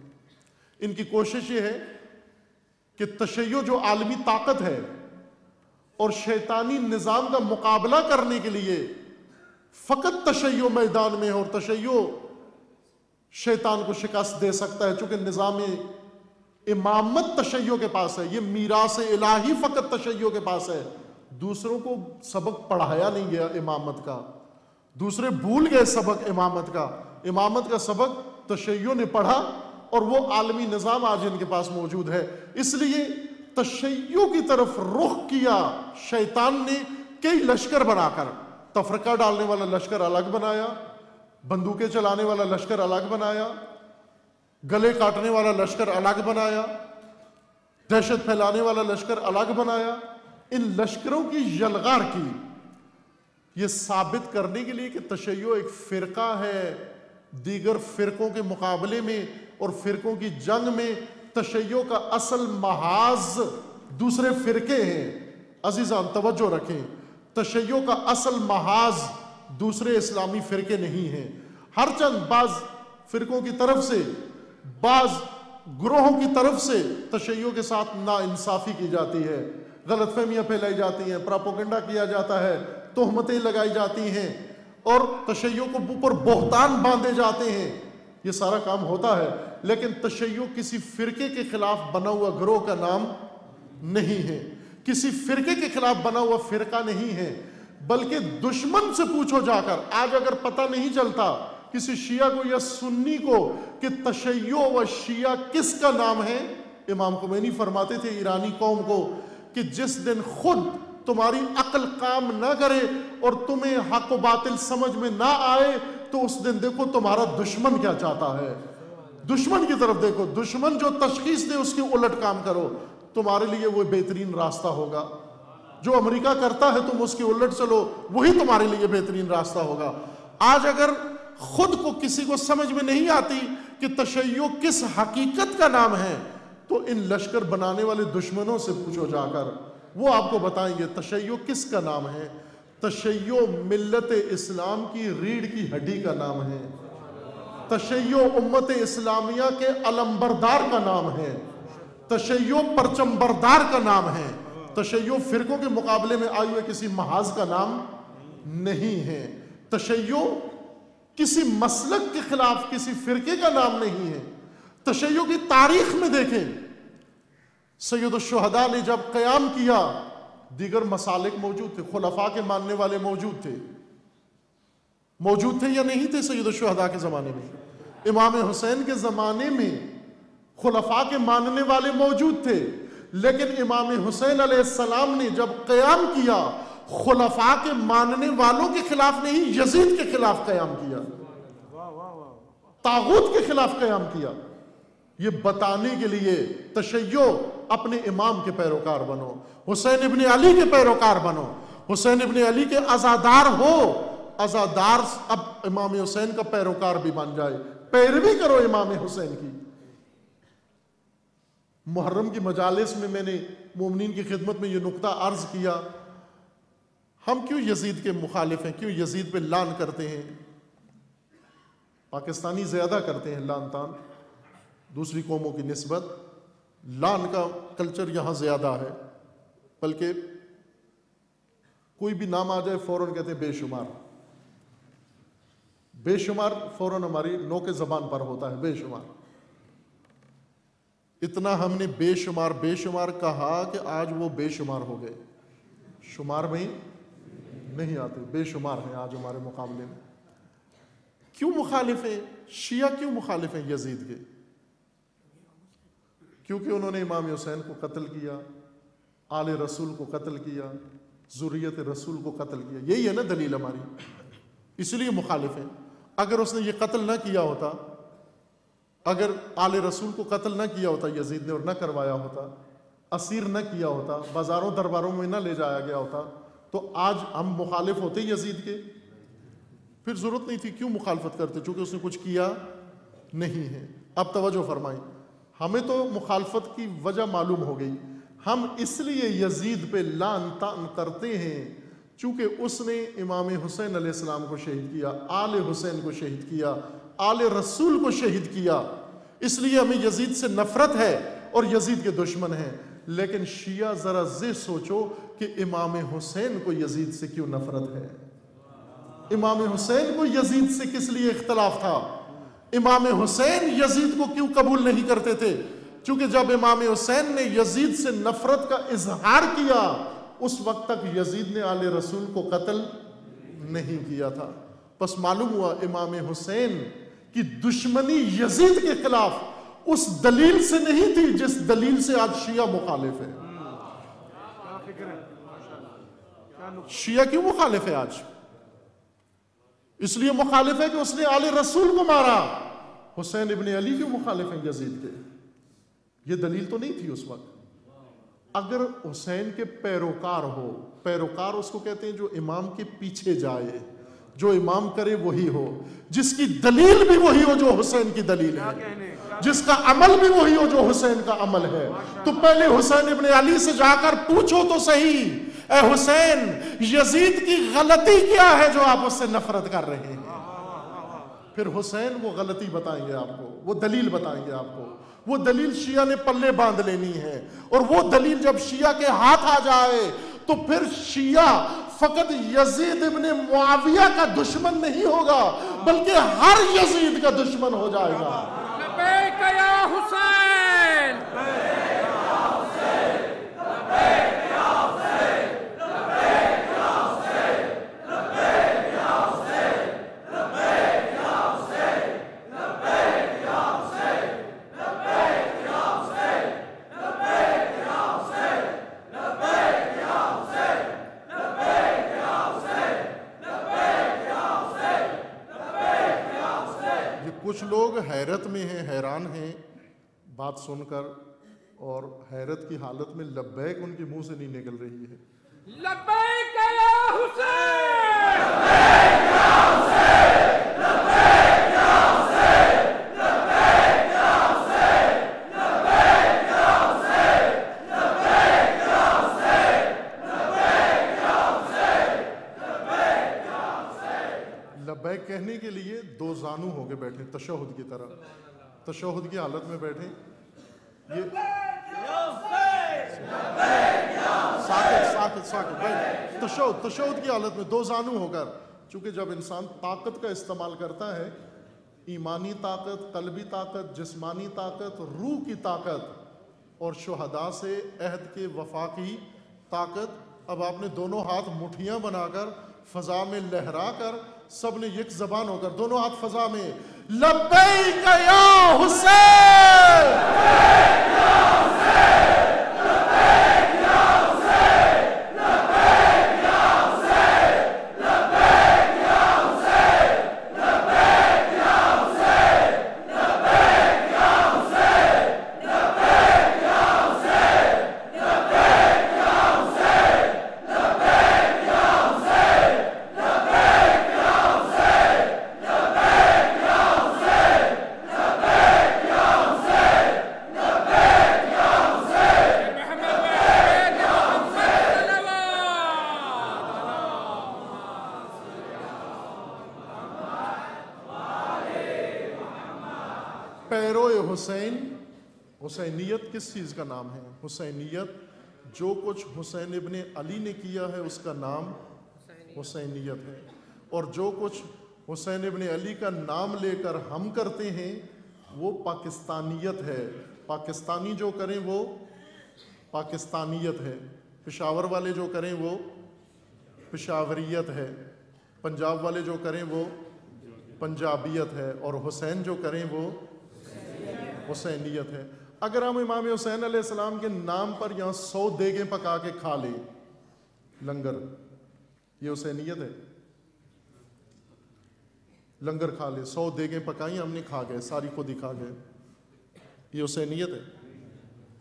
ان کی کوشش یہ ہے کہ تشیع جو عالمی طاقت ہے اور شیطانی نظام کا مقابلہ کرنے کے لیے فقط تشیع میدان میں ہے، اور تشیع شیطان کو شکست دے سکتا ہے چونکہ نظام امامت تشیع کے پاس ہے، یہ میراث الہی فقط تشیع کے پاس ہے. دوسروں کو سبق پڑھایا نہیں گیا امامت کا، دوسرے بھول گئے سبق امامت کا. امامت کا سبق تشیع نے پڑھا اور وہ عالمی نظام آج ان کے پاس موجود ہے. اس لیے تشیع کی طرف رخ کیا شیطان نے، کئی لشکر بنا کر، تفرقہ ڈالنے والا لشکر الگ بنایا، بندوقیں چلانے والا لشکر الگ بنایا، گلے کاٹنے والا لشکر الگ بنایا، دہشت پھیلانے والا لشکر الگ بنایا. ان لشکروں کی یلغار کی، یہ ثابت کرنے کے لیے کہ تشیع ایک فرقہ ہے، دیگر فرقوں کے مقابلے میں اور فرقوں کی جنگ میں تشیع کا اصل محاذ دوسرے فرقے ہیں. عزیزان توجہ رکھیں، تشیع کا اصل محاذ دوسرے اسلامی فرقے نہیں ہیں. ہر چند بعض فرقوں کی طرف سے، بعض گروہوں کی طرف سے تشیع کے ساتھ ناانصافی کی جاتی ہے، غلط فہمیاں پھیلائی جاتی ہیں، پراپوگنڈا کیا جاتا ہے، تہمتیں لگائی جاتی ہیں اور تشیع کو اوپر بہتان باندھے جاتے ہیں. یہ سارا کام ہوتا ہے، لیکن تشیع کسی فرقے کے خلاف بنا ہوا گروہ کا نام نہیں ہے، کسی فرقے کے خلاف بنا ہوا فرقہ نہیں ہے. بلکہ دشمن سے پوچھو جا کر، آج اگر پتہ نہیں چلتا کسی شیعہ کو یا سنی کو کہ تشیع و شیعہ کس کا نام ہے، امام خمینی فرماتے تھے ایرانی قوم کو کہ جس دن خود تمہاری عقل کام نہ کرے اور تمہیں حق و باطل سمجھ میں نہ آئے تو اس دن دیکھو تمہارا دشمن کیا چاہتا ہے، دشمن کی طرف دیکھو، دشمن جو تشخیص دے اس کے الٹ کام کرو، تمہارے لیے وہ بہترین راستہ ہوگا. جو امریکہ کرتا ہے تم اس کی الٹ چلو، وہی تمہارے لیے بہترین راستہ ہوگا۔ آج اگر خود کو کسی کو سمجھ میں نہیں آتی کہ تشیع کس حقیقت کا نام ہے تو ان لشکر بنانے والے دشمنوں سے پوچھو جا کر، وہ آپ کو بتائیں گے تشیع کس کا نام ہے۔ تشیع ملت اسلام کی ریڑھ کی ہڈی کا نام ہے، تشیع امت اسلامیہ کے علمبردار کا نام ہے، تشیع پرچمبردار کا نام ہے، تشیع فرقوں کے مقابلے میں آئی ہوئے کسی محاذ کا نام نہیں ہے، تشیع کسی مسلک کے خلاف کسی فرقے کا نام نہیں ہے۔ تشیع کی تاریخ میں دیکھیں، سید الشہداء نے جب قیام کیا دیگر مسالک موجود تھے، خلفاء کے ماننے والے موجود تھے یا نہیں تھے؟ سید الشہداء کے زمانے میں، امام حسین کے زمانے میں خلفاء کے ماننے والے موجود تھے، لیکن امام حسین علیہ السلام نے جب قیام کیا خلفاء کے ماننے والوں کے خلاف نہیں، یزید کے خلاف قیام کیا، طاغوت کے خلاف قیام کیا۔ یہ بتانے کے لیے تشیع اپنے امام کے پیروکار بنو، حسین ابن علی کے پیروکار بنو، حسین ابن علی کے عزادار ہو، عزادار اب امام حسین کا پیروکار بھی بن جائے، پیروی کرو امام حسین کی۔ محرم کی مجالس میں نے مومنین کی خدمت میں یہ نقطہ عرض کیا، ہم کیوں یزید کے مخالف ہیں، کیوں یزید پہ لان کرتے ہیں؟ پاکستانی زیادہ کرتے ہیں لان تان دوسری قوموں کی نسبت، لان کا کلچر یہاں زیادہ ہے، بلکہ کوئی بھی نام آ جائے فوراً کہتے ہیں بے شمار، بے شمار فوراً ہماری نوک زبان پر ہوتا ہے، بے شمار۔ اتنا ہم نے بے شمار کہا کہ آج وہ بے شمار ہو گئے، شمار میں نہیں آتے، بے شمار ہیں آج ہمارے مقابلے میں۔ کیوں مخالف ہیں شیعہ، کیوں مخالف ہیں یزید کے؟ کیونکہ انہوں نے امام حسین کو قتل کیا، آل رسول کو قتل کیا، ذریت رسول کو قتل کیا، یہی ہے نا دلیل ہماری، اس لیے مخالف ہیں۔ اگر اس نے یہ قتل نہ کیا ہوتا، اگر آل رسول کو قتل نہ کیا ہوتا یزید نے اور نہ کروایا ہوتا، اسیر نہ کیا ہوتا، بازاروں درباروں میں نہ لے جایا گیا ہوتا، تو آج ہم مخالف ہوتے یزید کے؟ پھر ضرورت نہیں تھی کیوں مخالفت کرتے، چونکہ اس نے کچھ کیا نہیں ہے۔ اب توجہ فرمائیں، ہمیں تو مخالفت کی وجہ معلوم ہو گئی، ہم اس لیے یزید پہ لعن طعن کرتے ہیں چونکہ اس نے امام حسین علیہ السلام کو شہید کیا، آل حسین کو شہید کیا، آل رسول کو شہید کیا، اس لیے ہمیں یزید سے نفرت ہے اور یزید کے دشمن ہیں۔ لیکن شیعہ ذرا ذہن سوچو کہ امام حسین کو یزید سے کیوں نفرت ہے، امام حسین کو یزید سے کس لیے اختلاف تھا، امام حسین یزید کو کیوں قبول نہیں کرتے تھے؟ چونکہ جب امام حسین نے یزید سے نفرت کا اظہار کیا اس وقت تک یزید نے آل رسول کو قتل نہیں کیا تھا۔ پس معلوم ہوا امام حسین کی دشمنی یزید کے خلاف اس دلیل سے نہیں تھی جس دلیل سے آج شیعہ مخالف ہے۔ شیعہ کیوں مخالف ہے آج؟ اس لیے مخالف ہے کہ اس نے آل رسول کو مارا۔ حسین ابن علی کیوں مخالف ہیں یزید کے؟ یہ دلیل تو نہیں تھی اس وقت۔ اگر حسین کے پیروکار ہو، پیروکار اس کو کہتے ہیں جو امام کے پیچھے جائے، جو امام کرے وہی ہو، جس کی دلیل بھی وہی ہو جو حسین کی دلیل ہے، جس کا عمل بھی وہی ہو جو حسین کا عمل ہے، تو پہلے حسین ابن علی سے جا کر پوچھو تو صحیح، اے حسین یزید کی غلطی کیا ہے جو آپ اس سے نفرت کر رہے ہیں؟ پھر حسین وہ غلطی بتائیں گے آپ کو، وہ دلیل بتائیں گے آپ کو، وہ دلیل شیعہ نے پلے باندھ لینی ہے، اور وہ دلیل جب شیعہ کے ہاتھ آ جائے تو پھر شیعہ فقط یزید ابن معاویہ کا دشمن نہیں ہوگا بلکہ ہر یزید کا دشمن ہو جائے گا۔ لبیک یا حسین، لبیک یا حسین، لبیک یا حسین، لبیک یا حسین، لبیک یا حسین، لبیک یا حسین، لبیک یا حسین، لبیک یا حسین، لبیک یا حسین، لبیک یا حسین، لبیک یا حسین، لبیک یا حسین، لبیک یا حسین۔ یہ کچھ لوگ حیرت میں ہیں، حیران ہیں بات سن کر، اور حیرت کی حالت میں لبیک ان کے منہ سے نہیں نکل رہی ہے۔ لبیک یا حسین لبیک یا حسین لبیک یا حسین لبیک یا حسین لبیک یا حسین لبیک یا حسین لبیک یا حسین لبیک یا حسین. لبیک کہنے کے لیے دو زانو ہو کے بیٹھے تشہد کی طرح, تشہد کی حالت میں بیٹھے. تشہد کی حالت میں دو زانو ہو کر, چونکہ جب انسان طاقت کا استعمال کرتا ہے, ایمانی طاقت, قلبی طاقت, جسمانی طاقت, روح کی طاقت اور شہداء سے عہد کے وفا کی طاقت, اب آپ نے دونوں ہاتھ مٹھیاں بنا کر فضا میں لہرا کر سب نے یک زبان ہو کر دونوں ہاتھ فضا میں لبیک یا حسین لبیک یا حسین لبیک یا حسین لبیک یا حسین لبیک یا حسین لبیک یا حسین لبیک یا حسین لبیک یا حسین لبیک یا حسین لبیک یا حسین لبیک یا حسین لبیک یا حسین لبیک یا حسین لبیک یا حسین محمد یا حسین صلوات. پیروئے حسین, حسینیت کس چیز کا نام ہے؟ حسینیت جو کچھ حسین ابن علی نے کیا ہے اس کا نام حسینیت ہے, اور جو کچھ حسین ابن علی کا نام لے کر ہم کرتے ہیں وہ پاکستانیت ہے. پاکستانی جو کریں وہ پاکستانیت ہے, پشاور والے جو کریں وہ پشاوریت ہے, پنجاب والے جو کریں وہ پنجابیت ہے, اور حسین جو کریں وہ حسینیت ہے. اگر ہم امام حسین علیہ السلام کے نام پر یہاں 100 دیگیں پکا کے کھا لیں لنگر, یہ حسینیت ہے؟ لنگر کھا لے, 100 دیگیں پکائیں ہم نے, کھا گئے ساری, خود ہی کھا گئے, یہ حسینیت ہے؟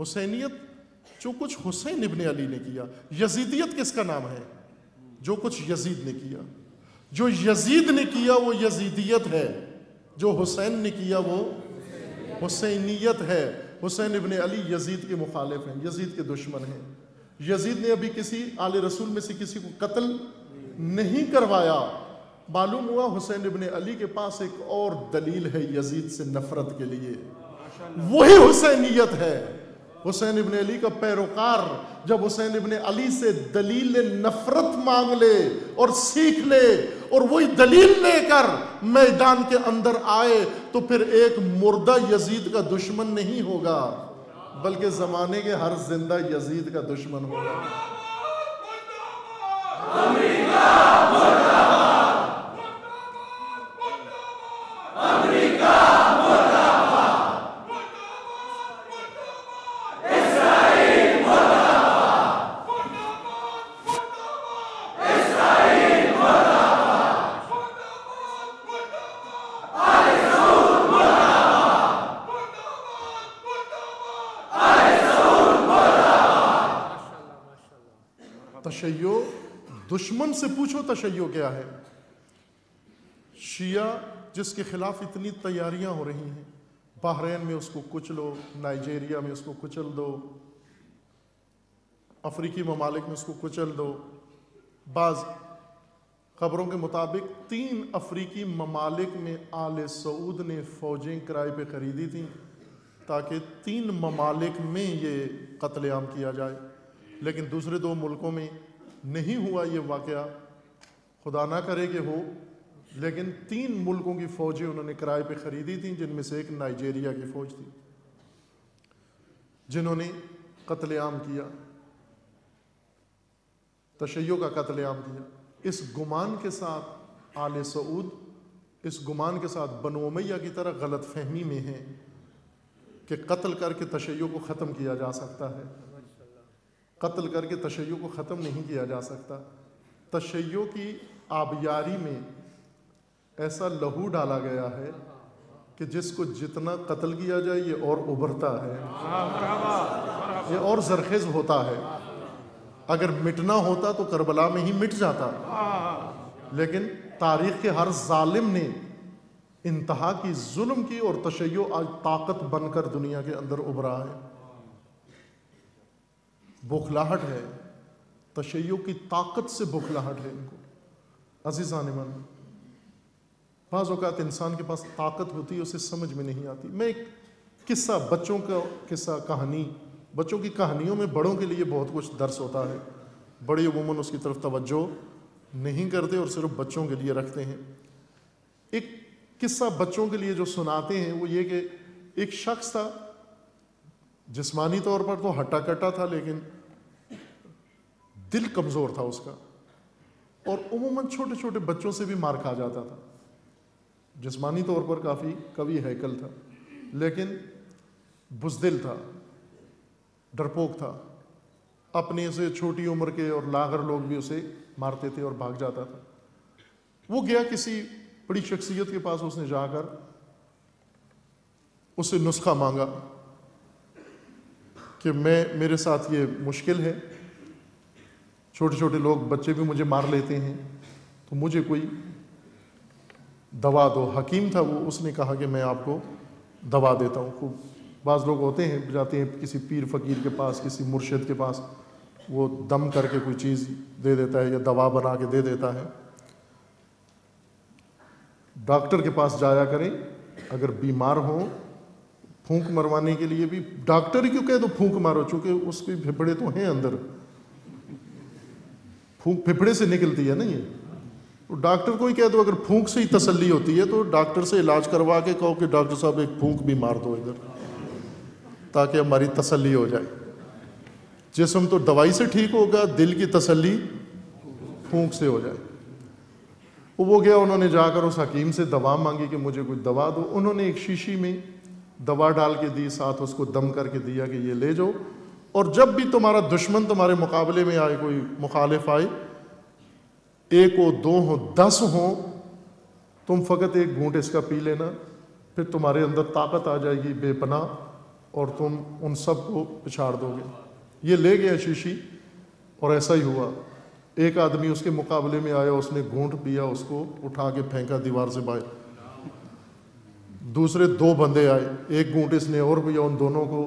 حسینیت جو کچھ حسین ابن علی نے کیا. یزیدیت کس کا نام ہے؟ جو کچھ یزید نے کیا. جو یزید نے کیا وہ یزیدیت ہے, جو حسین نے کیا وہ حسینیت ہے. حسین ابن علی یزید کے مخالف ہیں, یزید کے دشمن ہیں. یزید نے ابھی کسی آل رسول میں سے کسی کو قتل نہیں کروایا. معلوم ہوا حسین ابن علی کے پاس ایک اور دلیل ہے یزید سے نفرت کے لیے, وہی حسینیت ہے. حسین ابن علی کا پیروکار جب حسین ابن علی سے دلیل نفرت مانگ لے اور سیکھ لے اور وہی دلیل لے کر میدان کے اندر آئے تو پھر ایک مردہ یزید کا دشمن نہیں ہوگا بلکہ زمانے کے ہر زندہ یزید کا دشمن ہوگا. امریکہ مردہ باد, امریکہ مردہ باد, تشیع. دشمن سے پوچھو تشیع کیا ہے. شیعہ جس کے خلاف اتنی تیاریاں ہو رہی ہیں, بحرین میں اس کو کچلو, نائجیریا میں اس کو کچل دو, افریقی ممالک میں اس کو کچل دو. بعض خبروں کے مطابق 3 افریقی ممالک میں آل سعود نے فوجیں کرائے پہ خریدی تھیں تاکہ 3 ممالک میں یہ قتل عام کیا جائے, لیکن دوسرے 2 ملکوں میں نہیں ہوا یہ واقعہ, خدا نہ کرے کہ ہو, لیکن 3 ملکوں کی فوجیں انہوں نے کرائے پہ خریدی تھیں, جن میں سے ایک نائجیریا کی فوج تھی, جنہوں نے قتل عام کیا, تشیع کا قتل عام کیا. اس گمان کے ساتھ آل سعود, اس گمان کے ساتھ بنو امیہ کی طرح غلط فہمی میں ہیں کہ قتل کر کے تشیع کو ختم کیا جا سکتا ہے. قتل کر کے تشیع کو ختم نہیں کیا جا سکتا. تشیع کی آبیاری میں ایسا لہو ڈالا گیا ہے کہ جس کو جتنا قتل کیا جائے یہ اور ابھرتا ہے, یہ اور زرخیز ہوتا ہے. اگر مٹنا ہوتا تو کربلا میں ہی مٹ جاتا، لیکن تاریخ کے ہر ظالم نے انتہا کی ظلم کی اور تشیع آج طاقت بن کر دنیا کے اندر ابھرا ہے۔ بوکھلاہٹ ہے، تشیع کی طاقت سے بوکھلاہٹ ہے ان کو۔ عزیزان من، بعض اوقات انسان کے پاس طاقت ہوتی ہے اسے سمجھ میں نہیں آتی۔ میں ایک قصہ، بچوں کا قصہ، کہانی، بچوں کی کہانیوں میں بڑوں کے لیے بہت کچھ درس ہوتا ہے، بڑے عموماً اس کی طرف توجہ نہیں کرتے اور صرف بچوں کے لیے رکھتے ہیں۔ ایک قصہ بچوں کے لیے جو سناتے ہیں وہ یہ کہ ایک شخص تھا، جسمانی طور پر تو ہٹا کٹا تھا لیکن دل کمزور تھا اس کا، اور عموماً چھوٹے چھوٹے بچوں سے بھی مار کھا جاتا تھا۔ جسمانی طور پر کافی قوی ہیکل تھا لیکن بزدل تھا، ڈرپوک تھا، اپنے سے چھوٹی عمر کے اور لاغر لوگ بھی اسے مارتے تھے اور بھاگ جاتا تھا۔ وہ گیا کسی بڑی شخصیت کے پاس، اس نے جا کر اس سے نسخہ مانگا کہ میرے ساتھ یہ مشکل ہے، چھوٹے چھوٹے لوگ بچے بھی مجھے مار لیتے ہیں، تو مجھے کوئی دوا دو۔ حکیم تھا وہ، اس نے کہا کہ میں آپ کو دوا دیتا ہوں۔ خوب بعض لوگ ہوتے ہیں جاتے ہیں کسی پیر فقیر کے پاس، کسی مرشد کے پاس، وہ دم کر کے کوئی چیز دے دیتا ہے یا دوا بنا کے دے دیتا ہے۔ ڈاکٹر کے پاس جایا کریں، اگر بیمار ہوں پھونک مروانے کے لیے بھی، ڈاکٹر ہی کیوں کہہ دو پھونک مارو، چونکہ اس کے پھپھڑے تو ہیں اندر، پھونک پھپھڑے سے نکلتی ہے نا یہ، تو ڈاکٹر کو ہی کہہ دو۔ اگر پھونک سے ہی تسلی ہوتی ہے تو ڈاکٹر سے علاج کروا کے کہو کہ ڈاکٹر صاحب ایک پھونک بھی مار دو ادھر تاکہ ہماری تسلی ہو جائے۔ جسم تو دوائی سے ٹھیک ہوگا، دل کی تسلی پھونک سے ہو جائے۔ وہ گیا، انہوں نے جا کر اس حکیم سے دوا مانگی کہ مجھے کچھ دوا دو۔ انہوں نے ایک شیشی میں دوا ڈال کے دی، ساتھ اس کو دم کر کے دیا کہ یہ لے جاؤ، اور جب بھی تمہارا دشمن تمہارے مقابلے میں آئے، کوئی مخالف آئے، 1 ہو 2 ہو 10 ہو، تم فقط 1 گھونٹ اس کا پی لینا، پھر تمہارے اندر طاقت آ جائے گی بے پناہ اور تم ان سب کو پچھاڑ دو گے۔ یہ لے گیا شیشی اور ایسا ہی ہوا۔ ایک آدمی اس کے مقابلے میں آیا، اس نے گھونٹ پیا، اس کو اٹھا کے پھینکا دیوار سے باہر۔ دوسرے 2 بندے آئے، 1 گھونٹ اس نے اور پیا، ان دونوں کو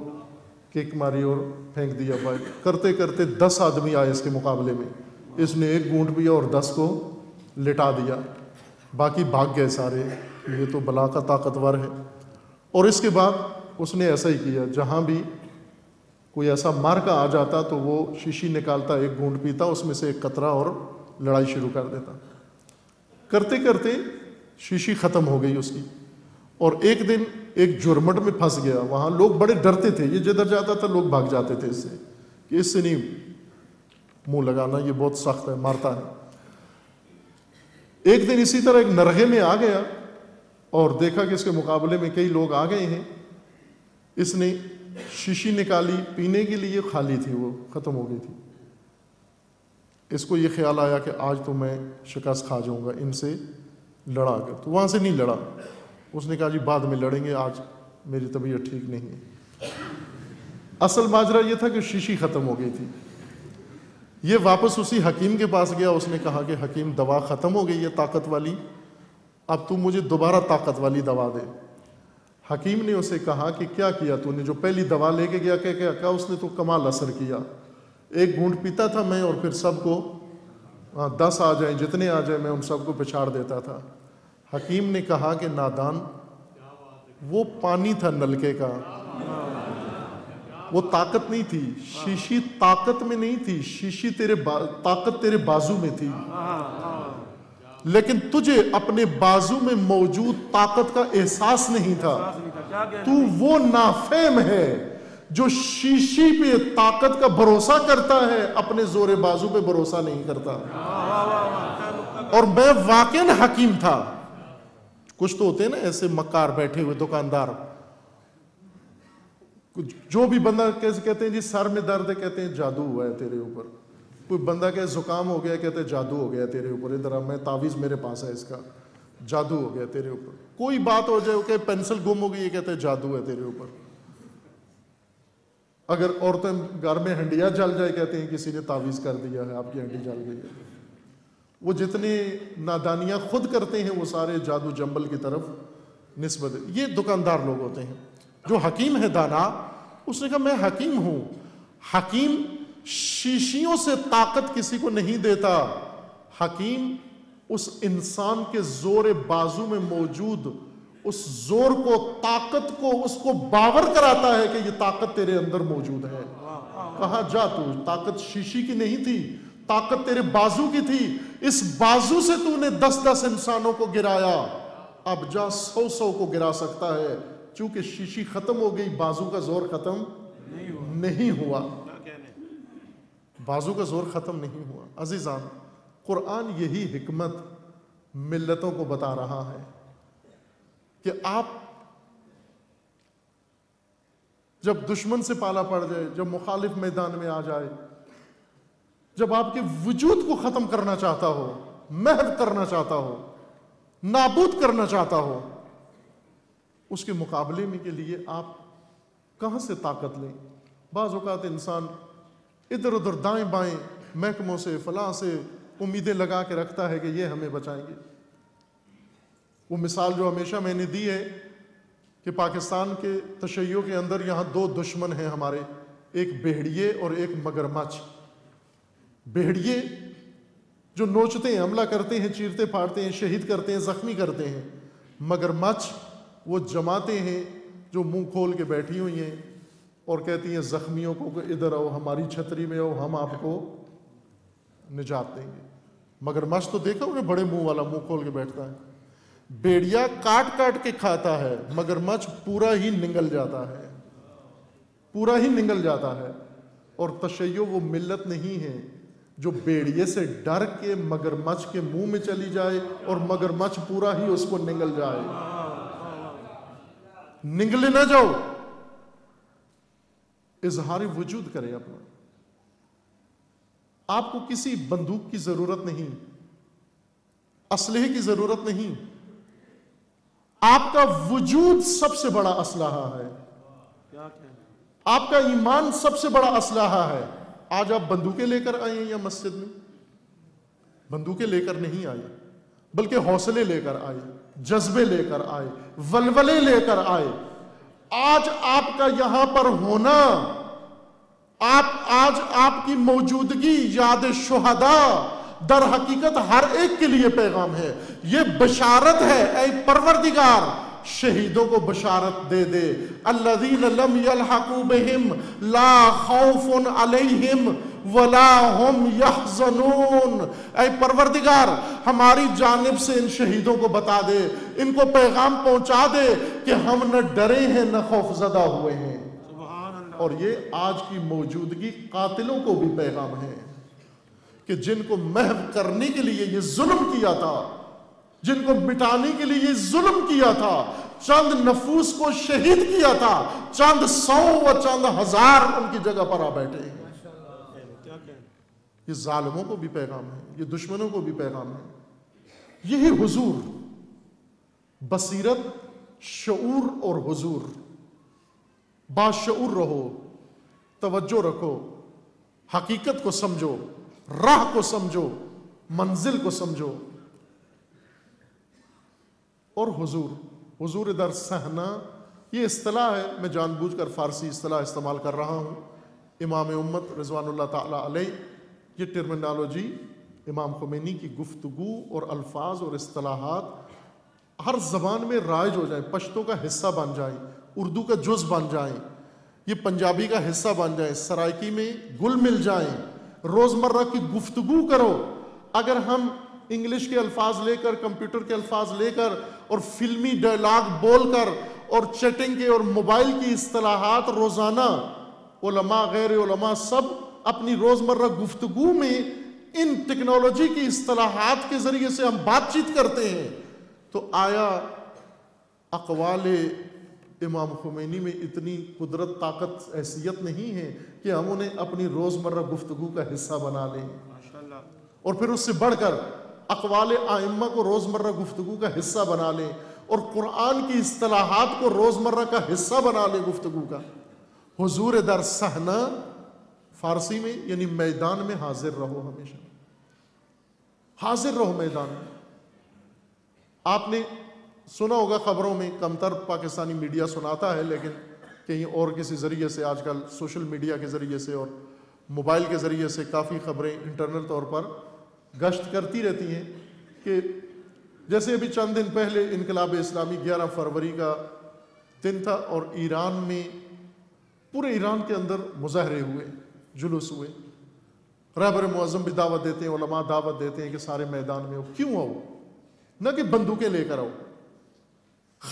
کک ماری اور پھینک دیا باہر۔ کرتے کرتے 10 آدمی آئے اس کے مقابلے میں، اس نے 1 گھونٹ پیا اور 10 کو لٹا دیا، باقی بھاگ گئے سارے۔ یہ تو بلا کا طاقتور ہے۔ اور اس کے بعد اس نے ایسا ہی کیا، جہاں بھی کوئی ایسا مارکا آ جاتا تو وہ شیشی نکالتا، 1 گھونٹ پیتا، اس میں سے 1 قطرہ اور لڑائی شروع کر دیتا۔ کرتے کرتے شیشی ختم ہو گئی اس کی، اور ایک دن ایک جھرمٹ میں پھنس گیا۔ وہاں لوگ بڑے ڈرتے تھے، یہ جدھر جاتا تھا لوگ بھاگ جاتے تھے اس سے کہ اس سے نہیں منہ لگانا، یہ بہت سخت ہے، مارتا ہے۔ ایک دن اسی طرح ایک نرغے میں آ گیا اور دیکھا کہ اس کے مقابلے میں کئی لوگ آ گئے ہیں۔ اس نے شیشی نکالی پینے کے لیے، خالی تھی وہ، ختم ہو گئی تھی۔ اس کو یہ خیال آیا کہ آج تو میں شکست کھا جاؤں گا ان سے لڑا کر، تو وہاں سے نہیں لڑا۔ اس نے کہا جی بعد میں لڑیں گے، آج میری طبیعت ٹھیک نہیں ہے۔ اصل ماجرا یہ تھا کہ شیشی ختم ہو گئی تھی۔ یہ واپس اسی حکیم کے پاس گیا، اس نے کہا کہ حکیم دوا ختم ہو گئی ہے طاقت والی، اب تو مجھے دوبارہ طاقت والی دوا دے۔ حکیم نے اسے کہا کہ کیا کیا تو نے، جو پہلی دوا لے کے گیا کیا اس نے تو کمال اثر کیا، 1 گھونٹ پیتا تھا میں اور پھر سب کو 10 آ جائیں جتنے آ جائیں میں ان سب کو پچھاڑ دیتا تھا۔ حکیم نے کہا کہ نادان، وہ پانی تھا نلکے کا، وہ طاقت نہیں تھی، شیشی طاقت میں نہیں تھی، شیشی طاقت تیرے بازو میں تھی، لیکن تجھے اپنے بازو میں موجود طاقت کا احساس نہیں تھا۔ تو وہ نافہم ہے جو شیشی پہ طاقت کا بھروسہ کرتا ہے، اپنے زور بازو پہ بھروسہ نہیں کرتا۔ اور میں واقعاً حکیم تھا۔ کچھ تو ہوتے ہیں نا ایسے مکار بیٹھے ہوئے دکاندار، جو بھی بندہ کہتے ہیں جی سر میں درد ہے، کہتے ہیں جادو ہوا ہے تیرے اوپر۔ کوئی بندہ کہ زکام ہو گیا، کہتے جادو ہو گیا تیرے اوپر، ادھر میں تعویذ میرے پاس ہے اس کا، جادو ہو گیا تیرے اوپر۔ کوئی بات ہو جائے کہ پینسل گم ہو گئی، یہ کہتے جادو ہے تیرے اوپر۔ اگر عورتیں گھر میں ہنڈیا جل جائے، کہتے ہیں کسی نے تعویذ کر دیا ہے، آپ کی ہنڈی جل گئی ہے. وہ جتنی نادانیاں خود کرتے ہیں وہ سارے جادو جمبل کی طرف نسبت. یہ دکاندار لوگ ہوتے ہیں. جو حکیم ہے دانا، اس نے کہا میں حکیم ہوں. حکیم شیشیوں سے طاقت کسی کو نہیں دیتا. حکیم اس انسان کے زور بازو میں موجود اس زور کو، طاقت کو، اس کو باور کراتا ہے کہ یہ طاقت تیرے اندر موجود ہے. کہا جا، تو طاقت شیشی کی نہیں تھی، طاقت تیرے بازو کی تھی. اس بازو سے تو نے 10-10 انسانوں کو گرایا، اب جا 100-100 کو گرا سکتا ہے. چونکہ شیشی ختم ہو گئی، بازو کا زور ختم نہیں ہوا. بازو کا زور ختم نہیں ہوا. عزیزان، قرآن یہی حکمت ملتوں کو بتا رہا ہے کہ آپ جب دشمن سے پالا پڑ جائے، جب مخالف میدان میں آ جائے، جب آپ کے وجود کو ختم کرنا چاہتا ہو، محو کرنا چاہتا ہو، نابود کرنا چاہتا ہو، اس کے مقابلے میں کے لیے آپ کہاں سے طاقت لیں؟ بعض اوقات انسان ادھر ادھر دائیں بائیں محکموں سے، فلاں سے امیدیں لگا کے رکھتا ہے کہ یہ ہمیں بچائیں گے. وہ مثال جو ہمیشہ میں نے دی ہے کہ پاکستان کے تشیعوں کے اندر یہاں 2 دشمن ہیں ہمارے، ایک بھیڑیے اور ایک مگرمچھ. بھیڑیے جو نوچتے ہیں، حملہ کرتے ہیں، چیرتے پھاڑتے ہیں، شہید کرتے ہیں، زخمی کرتے ہیں. مگرمچھ وہ جماعتیں ہیں جو منہ کھول کے بیٹھی ہوئی ہیں اور کہتی ہیں زخمیوں کو کہ ادھر آؤ، ہماری چھتری میں آؤ، ہم آپ کو نجات دیں گے. مگرمچھ تو دیکھا انہیں بڑے منہ والا، منہ کھول کے بیٹھتا ہے. بیڑیا کاٹ کاٹ کے کھاتا ہے، مگرمچھ پورا ہی نگل جاتا ہے، پورا ہی نگل جاتا ہے. اور تشیع وہ ملت نہیں ہے جو بیڑیے سے ڈر کے مگرمچھ کے منہ میں چلی جائے اور مگرمچھ پورا ہی اس کو نگل جائے. نگلے نہ جاؤ، اظہار وجود کرے اپنا. آپ کو کسی بندوق کی ضرورت نہیں، اسلحے کی ضرورت نہیں. آپ کا وجود سب سے بڑا اسلحہ ہے، آپ کا ایمان سب سے بڑا اسلحہ ہے. آج آپ بندوقیں لے کر آئے ہیں یا مسجد میں؟ بندوقیں لے کر نہیں آئے، بلکہ حوصلے لے کر آئے، جذبے لے کر آئے، ولولے لے کر آئے. آج آپ کا یہاں پر ہونا، آج آپ کی موجودگی یاد شہداء در حقیقت ہر ایک کے لیے پیغام ہے. یہ بشارت ہے، اے پروردگار شہیدوں کو بشارت دے دے. الذین لم یلحقوا بہم لا خوف علیہم ولا ہم یحزنون. اے پروردگار ہماری جانب سے ان شہیدوں کو بتا دے، ان کو پیغام پہنچا دے کہ ہم نہ ڈرے ہیں، نہ خوف زدہ ہوئے ہیں. اور یہ آج کی موجودگی قاتلوں کو بھی پیغام ہے کہ جن کو محو کرنے کے لیے یہ ظلم کیا تھا، جن کو مٹانے کے لیے یہ ظلم کیا تھا، چند نفوس کو شہید کیا تھا، چند 100 و چند 1000 ان کی جگہ پر آ بیٹھے ہیں. یہ ظالموں کو بھی پیغام ہے، یہ دشمنوں کو بھی پیغام ہے. یہی حضور، بصیرت، شعور اور حضور. باشعور رہو، توجہ رکھو، حقیقت کو سمجھو، راہ کو سمجھو، منزل کو سمجھو. اور حضور در صحنہ، یہ اصطلاح ہے، میں جان بوجھ کر فارسی اصطلاح استعمال کر رہا ہوں. امام امت رضوان اللہ تعالی علیہ، یہ ٹرمینالوجی امام خمینی کی گفتگو اور الفاظ اور اصطلاحات ہر زبان میں رائج ہو جائیں، پشتو کا حصہ بن جائیں، اردو کا جز بن جائیں، یہ پنجابی کا حصہ بن جائیں، سرائکی میں گل مل جائیں، روزمرہ کی گفتگو کرو. اگر ہم انگلش کے الفاظ لے کر، کمپیوٹر کے الفاظ لے کر، اور فلمی ڈائلاگ بول کر، اور چیٹنگ کے اور موبائل کی اصطلاحات روزانہ، علماء غیر علماء سب اپنی روزمرہ گفتگو میں ان ٹیکنالوجی کی اصطلاحات کے ذریعے سے ہم بات چیت کرتے ہیں، تو آیا اقوال امام خمینی میں اتنی قدرت، طاقت، حیثیت نہیں ہے کہ ہم انہیں اپنی روزمرہ گفتگو کا حصہ بنا لیں؟ اور پھر اس سے بڑھ کر اقوال ائمہ کو روزمرہ گفتگو کا حصہ بنا لیں، اور قرآن کی اصطلاحات کو روزمرہ کا حصہ بنا لیں گفتگو کا. حضور در صحنہ، فارسی میں یعنی میدان میں حاضر رہو، ہمیشہ حاضر رہو میدان میں۔ آپ نے سنا ہوگا خبروں میں، کمتر پاکستانی میڈیا سناتا ہے، لیکن کہیں اور کسی ذریعے سے آج کل سوشل میڈیا کے ذریعے سے اور موبائل کے ذریعے سے کافی خبریں انٹرنل طور پر گشت کرتی رہتی ہیں، کہ جیسے ابھی چند دن پہلے انقلاب اسلامی 11 فروری کا دن تھا اور ایران میں، پورے ایران کے اندر مظاہرے ہوئے، جلوس ہوئے، رہبر معظم بھی دعوت دیتے ہیں، علماء دعوت دیتے ہیں کہ سارے میدان میں ہو، کیوں آؤ، نہ کہ بندوقیں لے کر آؤ،